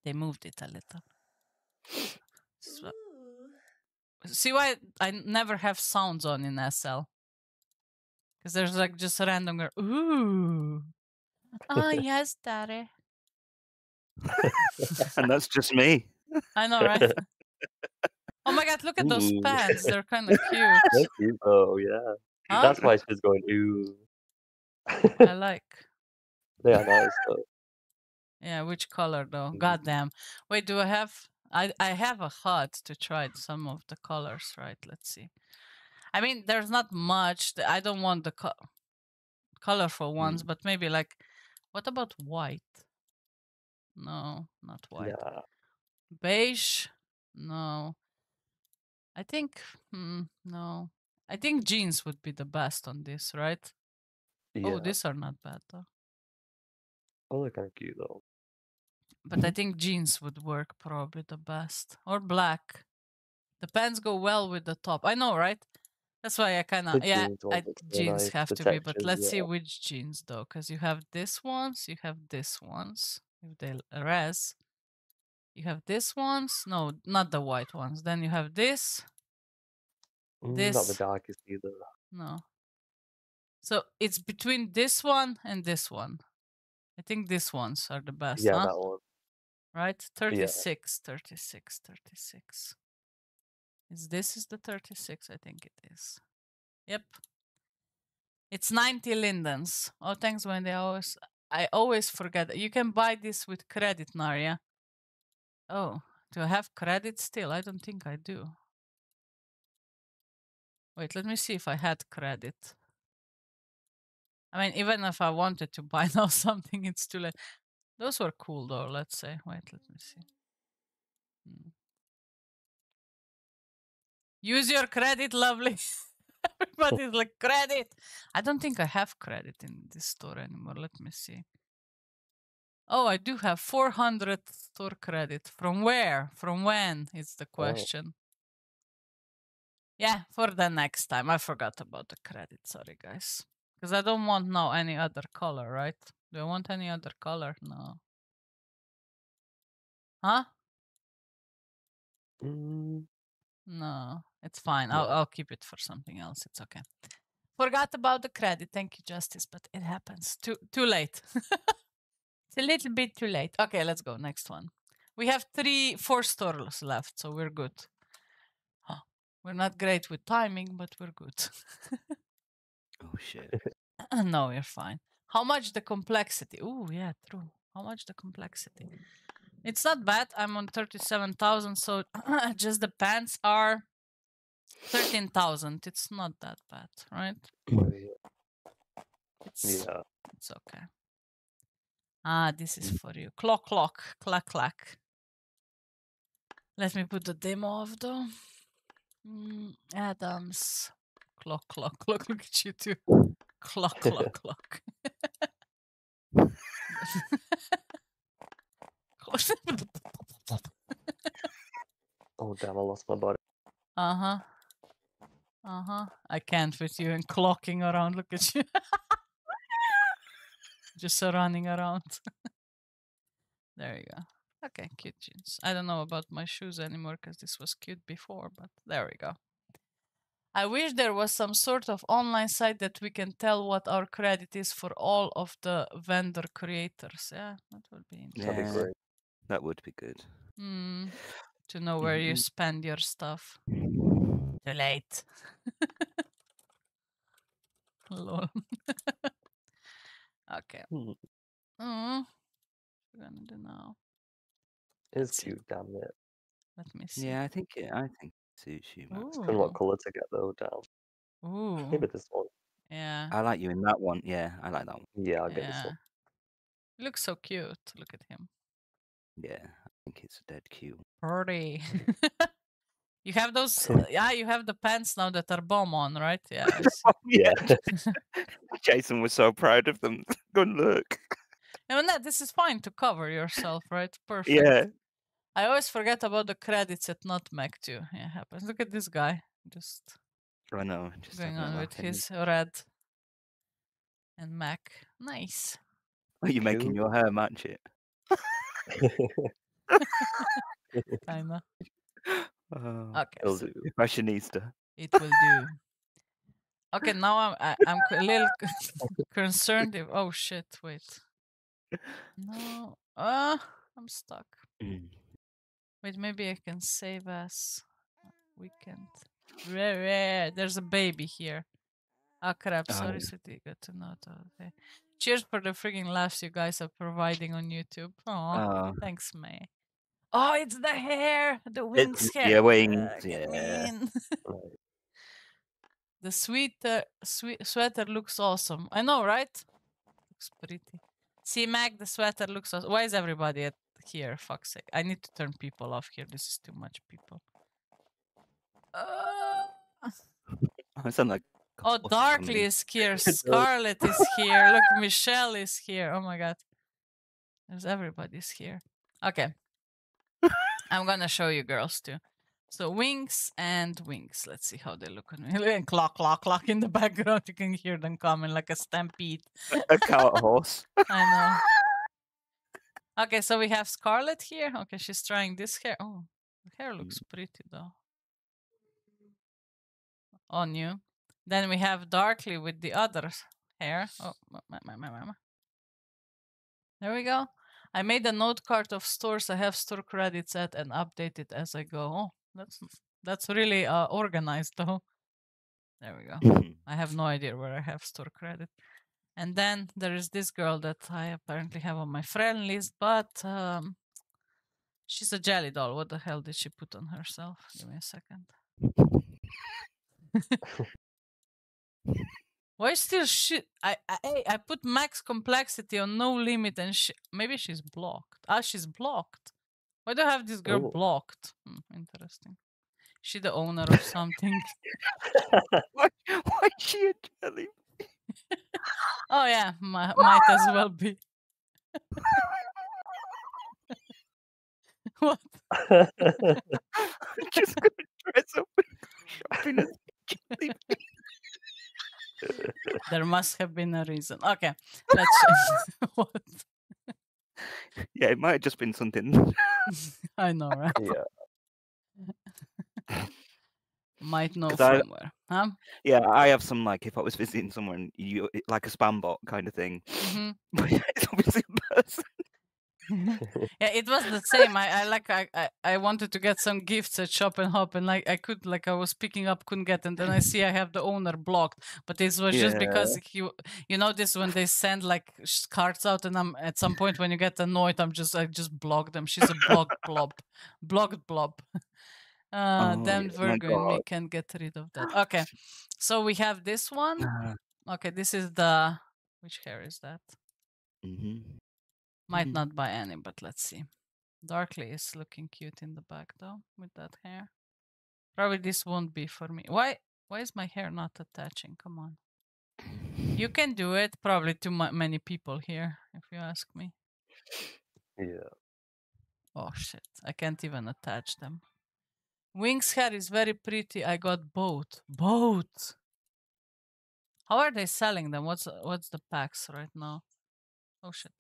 They moved it a little. So, see why I never have sounds on in SL? Because there's like just a random girl. Ooh. Oh, yes, daddy. And that's just me. I know, right? Oh my god, look at those pants. They're kind of cute. Oh, yeah. Huh? That's why she's going, ooh. I like. They are nice, though. Yeah, which color, though? Goddamn. Wait, do I have... I have a HUD to try some of the colors, right? Let's see. I mean, there's not much. I don't want the colorful ones, but maybe like, what about white? No, not white. Yeah. Beige? No. I think, no. I think jeans would be the best on this, right? Yeah. Oh, these are not bad, though. Oh, they're kind of cute, though. But I think jeans would work probably the best. Or black. The pants go well with the top. I know, right? That's why I kind of... Yeah, jeans have to be. But let's see which jeans, though. Because you have this ones. You have this ones. If they res. You have this ones. No, not the white ones. Then you have this. This. Not the darkest either. No. So it's between this one and this one. I think these ones are the best, yeah, huh? That one. Right? 36, yeah. 36, 36. This is the 36, I think it is. Yep. It's 90 lindens. Oh, thanks, Wendy. I always forget. You can buy this with credit, Naria. Oh, do I have credit still? I don't think I do. Wait, let me see if I had credit. I mean, even if I wanted to buy now something, it's too late. Those were cool, though, let's say. Wait, let me see. Use your credit, lovely. Everybody's like, credit. I don't think I have credit in this store anymore. Let me see. Oh, I do have 400 store credit. From where? From when is the question. Oh. Yeah, for the next time. I forgot about the credit. Sorry, guys. Because I don't want now any other color, right? Do I want any other color? No. Huh? Mm. No, it's fine. No. I'll keep it for something else. It's okay. Forgot about the credit. Thank you, Justice, but it happens. Too late. It's a little bit too late. Okay, let's go. Next one. We have four stores left, so we're good. Oh, we're not great with timing, but we're good. Oh, shit. No, you're fine. How much the complexity? Oh, yeah, true. How much the complexity? It's not bad. I'm on 37,000, so just the pants are 13,000. It's not that bad, right? Yeah. It's okay. Ah, this is for you. Clock, clock, clack, clack. Let me put the demo off, though. Adams. Clock, clock, clock. Look at you two. Clock, clock, clock. Oh, damn, I lost my body. Uh-huh. Uh-huh. I can't with you and clocking around. Look at you. Just running around. There you go. Okay, cute jeans. I don't know about my shoes anymore because this was cute before, but there we go. I wish there was some sort of online site that we can tell what our credit is for all of the vendor creators. Yeah, that would be interesting. That'd be great. That would be good. Mm, to know where you spend your stuff. Too late. Lol. Okay. What are we gonna do now? It's cute, damn it. Let me see. Yeah, I think it suits you. And what color to get though, damn. Ooh. Maybe this one. Yeah. I like you in that one. Yeah, I like that one. Yeah, I'll get this one. You look so cute. Look at him. Yeah, I think it's dead cute. Pretty. You have those, yeah, you have the pants now that are bomb on, right? Yeah. Yeah. Jason was so proud of them. Good look. I mean, this is fine to cover yourself, right? Perfect. Yeah. I always forget about the credits at Nutmeg too. Yeah, happens. Look at this guy. Just right now, just going on with his red and Mac. Nice. Are you making your hair match it? Kinda. Okay. It'll do. Fashionista. It will do. Okay, now I'm a little concerned. If, oh shit! Wait. No. I'm stuck. Wait, maybe I can save us. Weekend. Rare. There's a baby here. Ah crap! Sorry, City. Got to know. Okay. Cheers for the freaking laughs you guys are providing on YouTube. Aww, thanks, May. Oh, it's the hair, the wings hair. Yeah, wings. Yeah. The sweater looks awesome. I know, right? Looks pretty. See, Mac, the sweater looks awesome. Why is everybody here? Fuck's sake! I need to turn people off here. This is too much people. I sound like. Oh, Darkly is here. Scarlet is here. Look, Michelle is here. Oh my god, everybody's here. Okay. I'm gonna show you girls too. So wings and wings. Let's see how they look on me. And clock, clock, clock in the background. You can hear them coming like a stampede. A cow, a horse. I know. Okay, so we have Scarlet here. Okay, she's trying this hair. Oh, the hair looks pretty though. On you. Then we have Darkly with the other hair. Oh, my. There we go. I made a note card of stores I have store credits at and update it as I go. Oh, that's really organized though. There we go. I have no idea where I have store credit. And then there is this girl that I apparently have on my friend list, but she's a jelly doll. What the hell did she put on herself? Give me a second. Why still shit? I put max complexity on no limit and maybe she's blocked. Ah, she's blocked. Why do I have this girl blocked? Interesting. Is she the owner of something? Why is she a jelly? Oh yeah, might as well be. What? I'm just going to dress up in a bikini. There must have been a reason. Okay, let's what? Yeah, it might have just been something. I know, right? Yeah. Might know somewhere. Huh? Yeah, I have some, like, if I was visiting someone, you, like a spam bot kind of thing. Mm-hmm. But yeah, it's obviously a person. Yeah, it was the same. I wanted to get some gifts at Shop and Hop, and like I could, like I was picking up, couldn't get, and then I see I have the owner blocked. But this was just because you know this when they send like cards out, and I'm at some point when you get annoyed, I just block them. She's a blocked blob. Then Virgo and me can get rid of that. Okay, so we have this one. Okay, this is the which hair is that? Mm-hmm. Might not buy any, but let's see. Darkly is looking cute in the back, though, with that hair. Probably this won't be for me. Why is my hair not attaching? Come on. You can do it. Probably too many people here, if you ask me. Yeah. Oh, shit. I can't even attach them. Wings hair is very pretty. I got both. Both! How are they selling them? What's the packs right now? Oh, shit.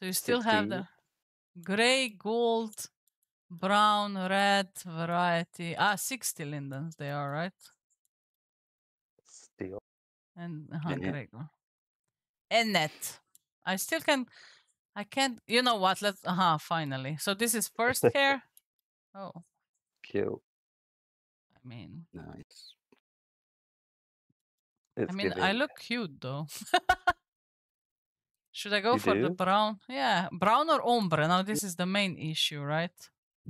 So you still have the gray, gold, brown, red variety. Ah, 60 lindens they are, right? Steel. And great one. Annette. I still can, I can't, you know what, let's, finally. So this is first hair. Oh. Cute. I mean. Nice. It's giving. I look cute though. Should I go for the brown? Yeah, brown or ombre? Now this is the main issue, right?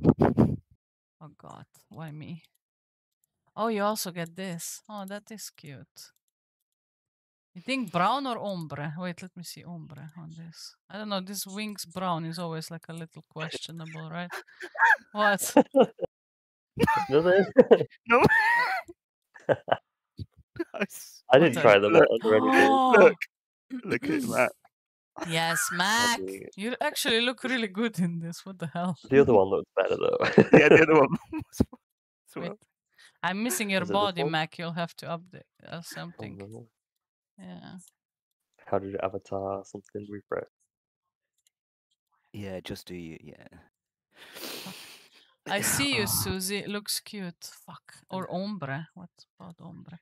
Oh God, why me? Oh, you also get this. Oh, that is cute. You think brown or ombre? Wait, let me see ombre on this. I don't know, this wings brown is always like a little questionable, right? What? No. I didn't try them out already. Oh. Look at that. Yes, Mac. You actually look really good in this. What the hell? The other one looks better though. Yeah, the other one. Wait, I'm missing your body, Mac. You'll have to update or something. Yeah. How did your avatar something refresh? Yeah, just do you. Yeah. I see you, Susie. Looks cute. Fuck. Or ombre. What about ombre?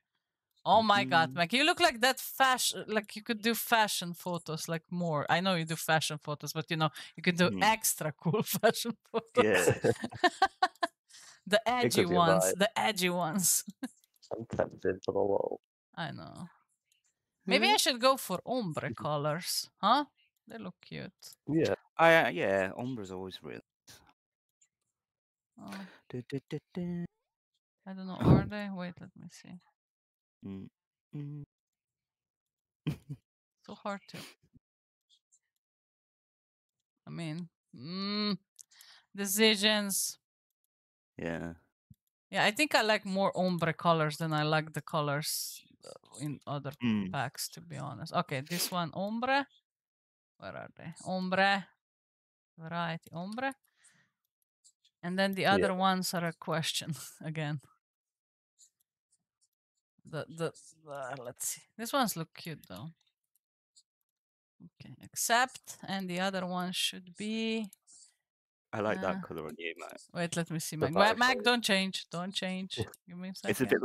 Oh my God, Mac! You look like that fashion. Like you could do fashion photos, like more. I know you do fashion photos, but you know you could do extra cool fashion photos. Yeah. The edgy ones. Right. The edgy ones. I'm tempted for the wall. I know. Maybe I should go for ombre colors, huh? They look cute. Yeah. Yeah. Ombre's always real. Oh. I don't know. Are they? Wait, let me see. So hard to. I mean, decisions. Yeah. Yeah, I think I like more ombre colors than I like the colors in other packs, to be honest. Okay, this one ombre. Where are they? Ombre. Variety ombre. And then the other ones are a question again. Let's see. This one's look cute though. Okay, accept, and the other one should be. I like that color on you, Mac. Wait, let me see, Mac. Mac, don't change. You mean it's a bit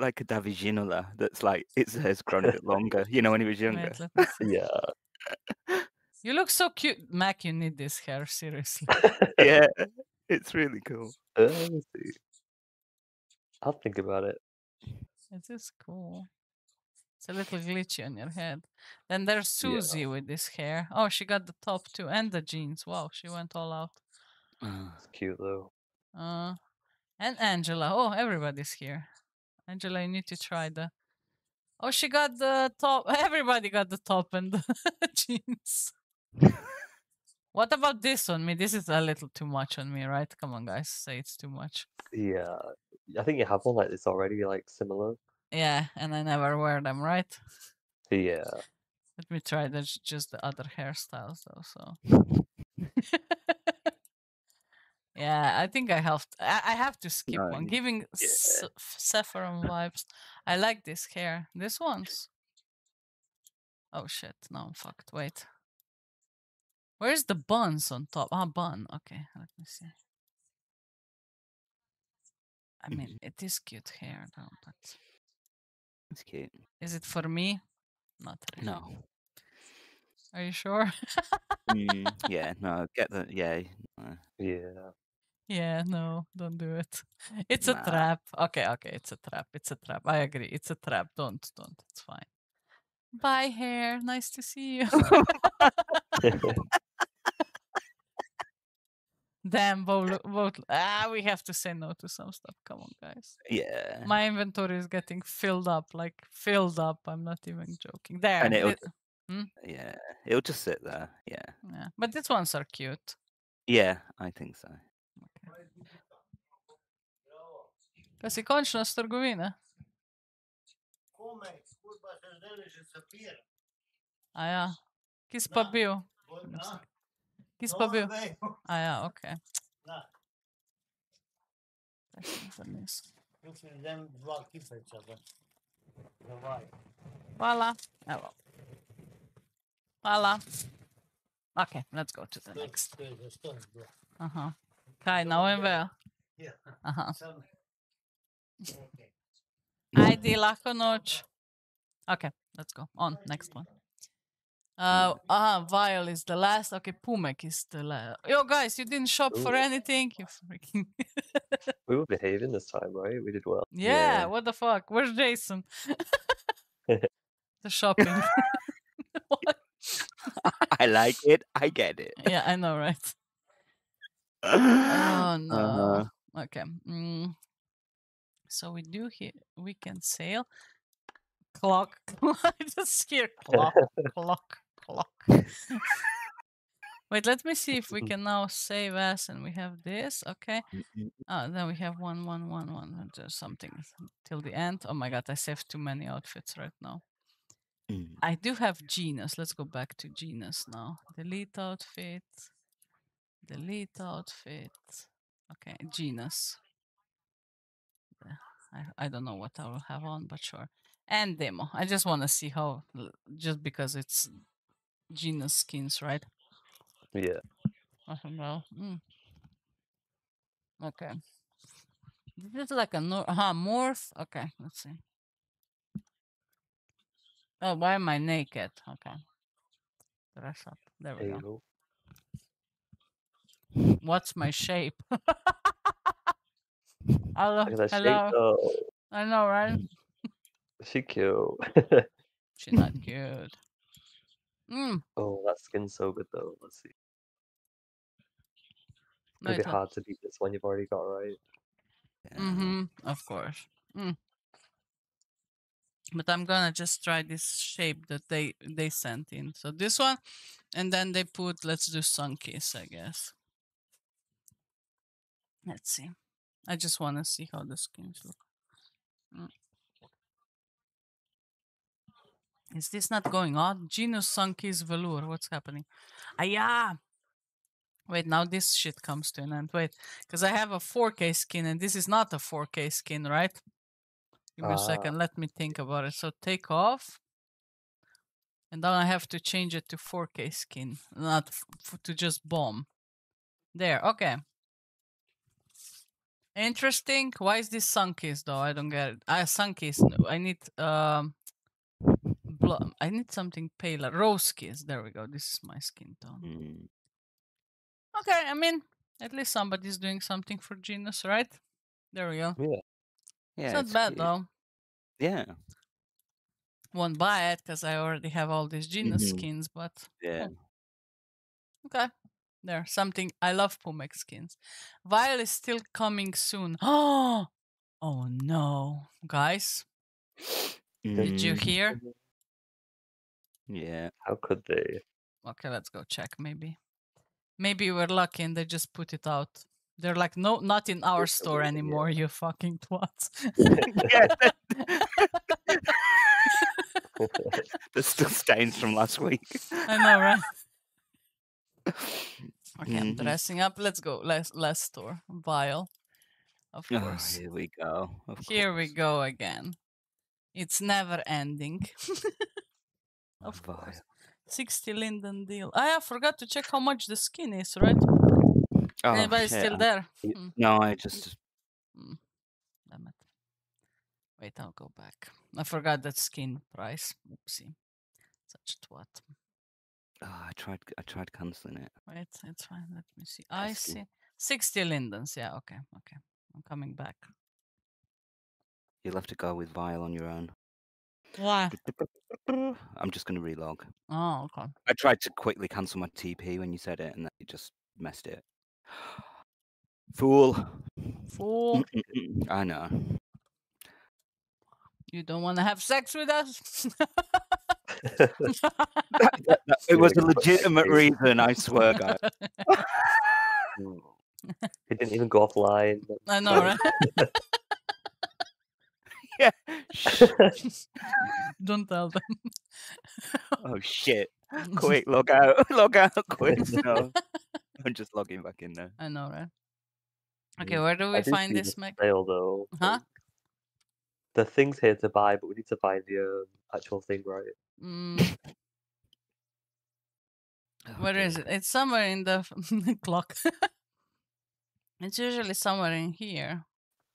like a David Ginola. That's like it's his grown a bit longer. You know, when he was younger. Wait, yeah. You look so cute, Mac. You need this hair seriously. Yeah, it's really cool. Let's see. I'll think about it. It is cool. It's a little glitchy on your head. Then there's Susie with this hair. Oh, she got the top too and the jeans. Wow, she went all out. It's cute though. And Angela. Oh, everybody's here. Angela, you need to try the... Oh, she got the top. Everybody got the top and the jeans. What about this on me? This is a little too much on me, right? Come on, guys. Say it's too much. Yeah. I think you have one like this already, like similar. Yeah, and I never wear them, right? Yeah. Let me try just the other hairstyles, though. So Yeah, I think I have to, I have to skip one. Giving Sephiroth vibes. I like this hair. This one's. Oh shit! No, I'm fucked. Wait. Where's the buns on top? Ah, bun. Okay, let me see. I mean, it is cute hair though, but it's cute. Is it for me? Not really. No. Are you sure? Yeah, no, get the yeah, no, don't do it. It's a trap. Okay, okay, it's a trap. It's a trap. I agree. It's a trap. Don't. It's fine. Bye, hair. Nice to see you. Damn, both. Ah, we have to say no to some stuff. Come on, guys. Yeah. My inventory is getting filled up, like filled up. I'm not even joking. There. And it'll, yeah, it'll just sit there. Yeah. Yeah. But these ones are cute. Yeah, I think so. Kaj si končno s trgovine? Komaj, kurva, se zdaj že zapira. A ja, kis pa bil? Kis pa bil? A ja, okej. Hvala. Evo. Hvala. Okej, let's go to the next. Aha. Kaj, na OMV-a? Aha. Ajdi, lahko noč. Okay, let's go. On, next one. Vial is the last. Okay, Pumek is the last. Yo, guys, you didn't shop for anything? You freaking... We were behaving this time, right? We did well. Yeah, what the fuck? Where's Jason? The shopping. What? I like it. I get it. Yeah, I know, right? Oh, no. Okay. So we do here, we can sail. Clock. I just hear clock, clock, clock. Wait, let me see if we can now save us and we have this. Okay. Oh, then we have one. There's something till the end. Oh my God, I saved too many outfits right now. I do have Genus. Let's go back to Genus now. Delete outfit. Delete outfit. Okay, Genus. I don't know what I will have on, but sure. And demo. I just want to see how, just because it's Genus skins, right? Yeah. I don't know. Okay. This is like a morph. Okay, let's see. Oh, why am I naked? Okay. Dress up. There we go. What's my shape? Hello. I know, right? She cute. She's not cute. Oh, that skin's so good though. Let's see. No, it's hard to beat this one you've already got, right? Yeah. Of course. But I'm gonna just try this shape that they sent in. So this one, and then they put, let's do sun kiss, I guess. Let's see. I just want to see how the skins look. Is this not going on? Genus Sunkiss Velour. What's happening? Ayah! Wait, now this shit comes to an end. Wait, because I have a 4K skin and this is not a 4K skin, right? Give me a second. Let me think about it. So take off. And then I have to change it to 4K skin. Not to just bomb. There. Okay. Interesting. Why is this Sunkiss though? I don't get it. Sunkiss. No. I need I need something paler. Rose kiss. There we go. This is my skin tone. Okay. I mean, at least somebody's doing something for Genus, right? There we go. Yeah. Yeah. It's not bad though. Yeah. Won't buy it because I already have all these Genus skins, but yeah. Okay. There, something. I love Pumek skins. Vial is still coming soon. Oh, oh no, guys! Did you hear? Yeah. How could they? Okay, let's go check. Maybe we're lucky and they just put it out. They're like, no, not in our store anymore. You fucking twats. There's still stains from last week. I know, right? Okay, I'm dressing up. Let's go. Last store. Vial. Of course. Oh, here we go. Here we go again. It's never ending. of course. 60 linden deal. I forgot to check how much the skin is, right? Oh, anybody's still there? No, I just... Damn it. Wait, I'll go back. I forgot that skin price. Oopsie. Such a twat. Oh, I tried cancelling it. Wait, it's fine. Let me see. I see. 60 lindens. Yeah, okay. Okay. I'm coming back. You'll have to go with Vial on your own. Why? I'm just going to relog. Oh, okay. I tried to quickly cancel my TP when you said it, and then it just messed it. Fool. I know. You don't want to have sex with us? It was a legitimate reason, I swear, guys. It didn't even go offline. I know, right? Yeah. Don't tell them. Oh shit! Quick, log out! Log out! Quick! No, I'm just logging back in there. I know, right? Okay, where do we find this mech? Though, huh? The thing's here to buy, but we need to buy the actual thing, right? Where is it? It's somewhere in the clock. It's usually somewhere in here.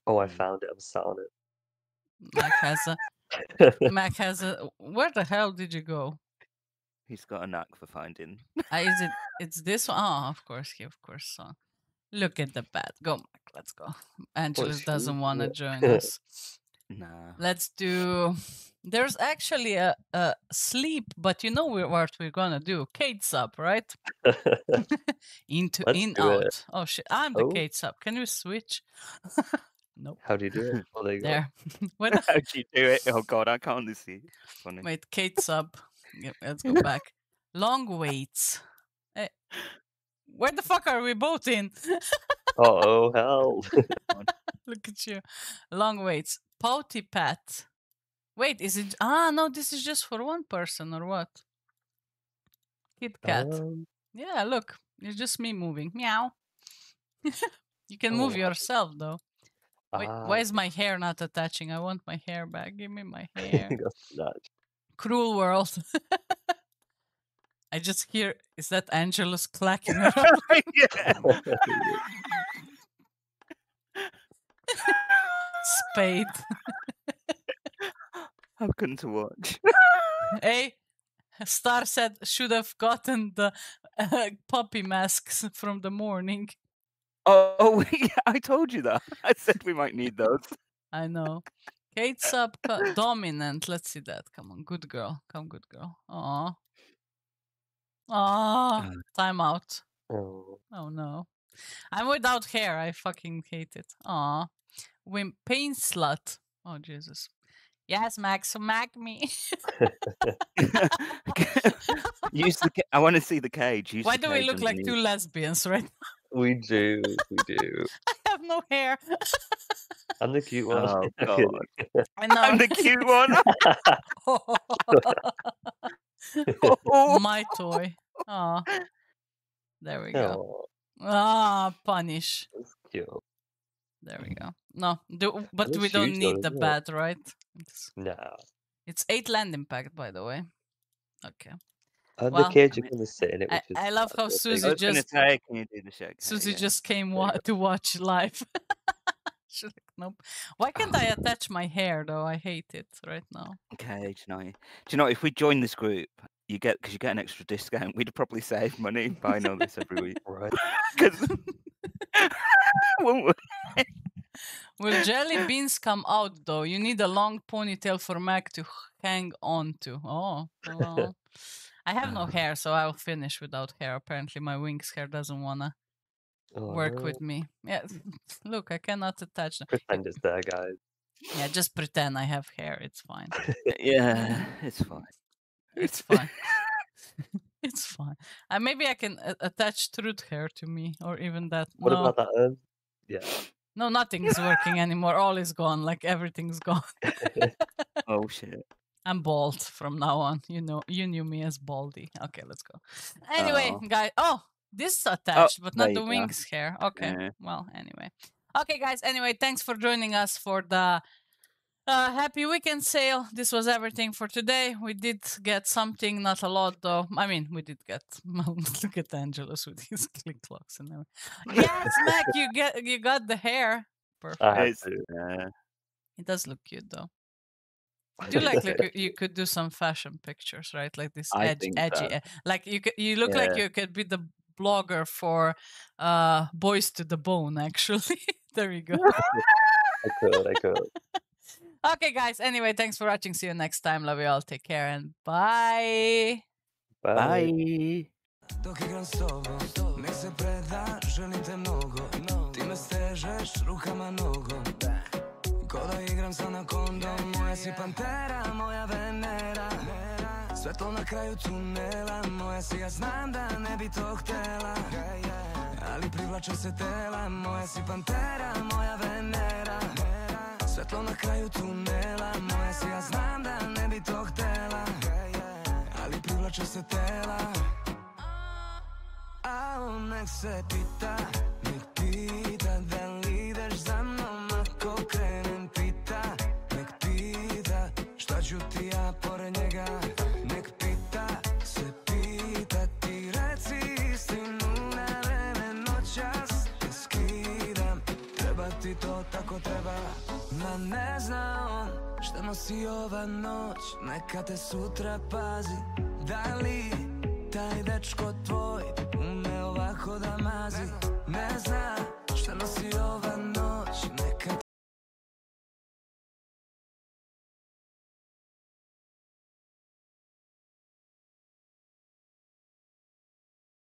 Oh, I found it. I'm sat on it. Mac has a. Mac has a. Where the hell did you go? He's got a knack for finding. Is it? It's this one. Oh, of course, So, look at the bat. Go, Mac. Let's go. Angelus doesn't want to join us. Nah. Let's do. There's actually a sleep, but you know what we're gonna do? Kate's up, right? Let's do it. Oh shit! I'm the Kate's up. Can you switch? Nope. How do you do it? Oh, there you go. How do you do it? Oh god, I can't really see. Funny. Wait, Kate's up. Yeah, let's go back. Long waits. Hey, where the fuck are we both in? Oh hell! Look at you. Long waits. Pouty pat. Wait, is it? Ah, no, this is just for one person or what? Kit Kat. Yeah, look, it's just me moving. Meow. You can move yourself though. Wait, why is my hair not attaching? I want my hair back. Give me my hair. Cruel world. I just hear, is that Angelus clacking around? Spade. How come to watch? Hey, Star said should have gotten the puppy masks from the morning. Oh, yeah, I told you that. I said we might need those. I know. Kate's up. Dominant. Let's see that. Come on. Good girl. Come, good girl. Aw. Aw. Time out. Oh. Oh, no. I'm without hair. I fucking hate it. Aw. Wimp pain slut. Oh, Jesus. Yes, Max, smack me. Use the I want to see the cage. Use Why do cage we look like two lesbians right now? We do, I have no hair. I'm the cute one. Oh, God. I know. I'm the cute one. My toy. Oh, there we go. Ah, punish. That's cute. There we go. No, but we don't need the bat, right? No. It's 8 land impact, by the way. Okay. And well, the cage you're going to sit in it. I love how Susie just came to watch live. She's like, nope. Why can't I attach my hair though? I hate it right now. Cage, no. Do you know if we join this group, you get an extra discount. We'd probably save money buying all this every week, right? Will jelly beans come out though? You need a long ponytail for Mac to hang on to. Oh, well. I have no hair, so I'll finish without hair. Apparently, my wings hair doesn't wanna work with me. Yeah, look, I cannot attach them. Pretend it's there, guys. Yeah, just pretend I have hair. It's fine. Yeah, it's fine. It's fine. It's fine. Maybe I can attach truth hair to me, or even that. What about that? Yeah. No, nothing's working anymore. All is gone. Like everything's gone. Oh shit. I'm bald from now on. You knew me as Baldy. Okay, let's go. Anyway, guys. Oh, This is attached, but not the wings here. Okay. Well, anyway. Okay, guys. Anyway, thanks for joining us for the happy weekend sale. This was everything for today. We did get something, not a lot, though. I mean, we did get... Look at Angelos with his click clocks and everything. Yes, Mac, you got the hair. Perfect. It does look cute, though. Do like you could do some fashion pictures, right? Like this edgy, like you look like you could be the blogger for Boys to the Bone. Actually, there you go. I could. Okay, guys. Anyway, thanks for watching. See you next time. Love you all. Take care and bye. Bye. Bye. Koda igram sa anakondom, moja si pantera, moja Venera. Svetlo na kraju tunela, moja si, ja znam da ne bi to htjela. Ali privlače se tela, moja si pantera, moja Venera. Svetlo na kraju tunela, moja si, ja znam da ne bi to htjela. Ali privlače se tela. A on nek se pita, nek pita da li ideš za mnom ako krenu. Ću ti ja pored njega, nek pita, se pita, ti reci istinu na vreme noćas te skidam, treba ti to tako treba. Ma ne zna on šta nosi ova noć, neka te sutra pazi, da li taj dečko tvoj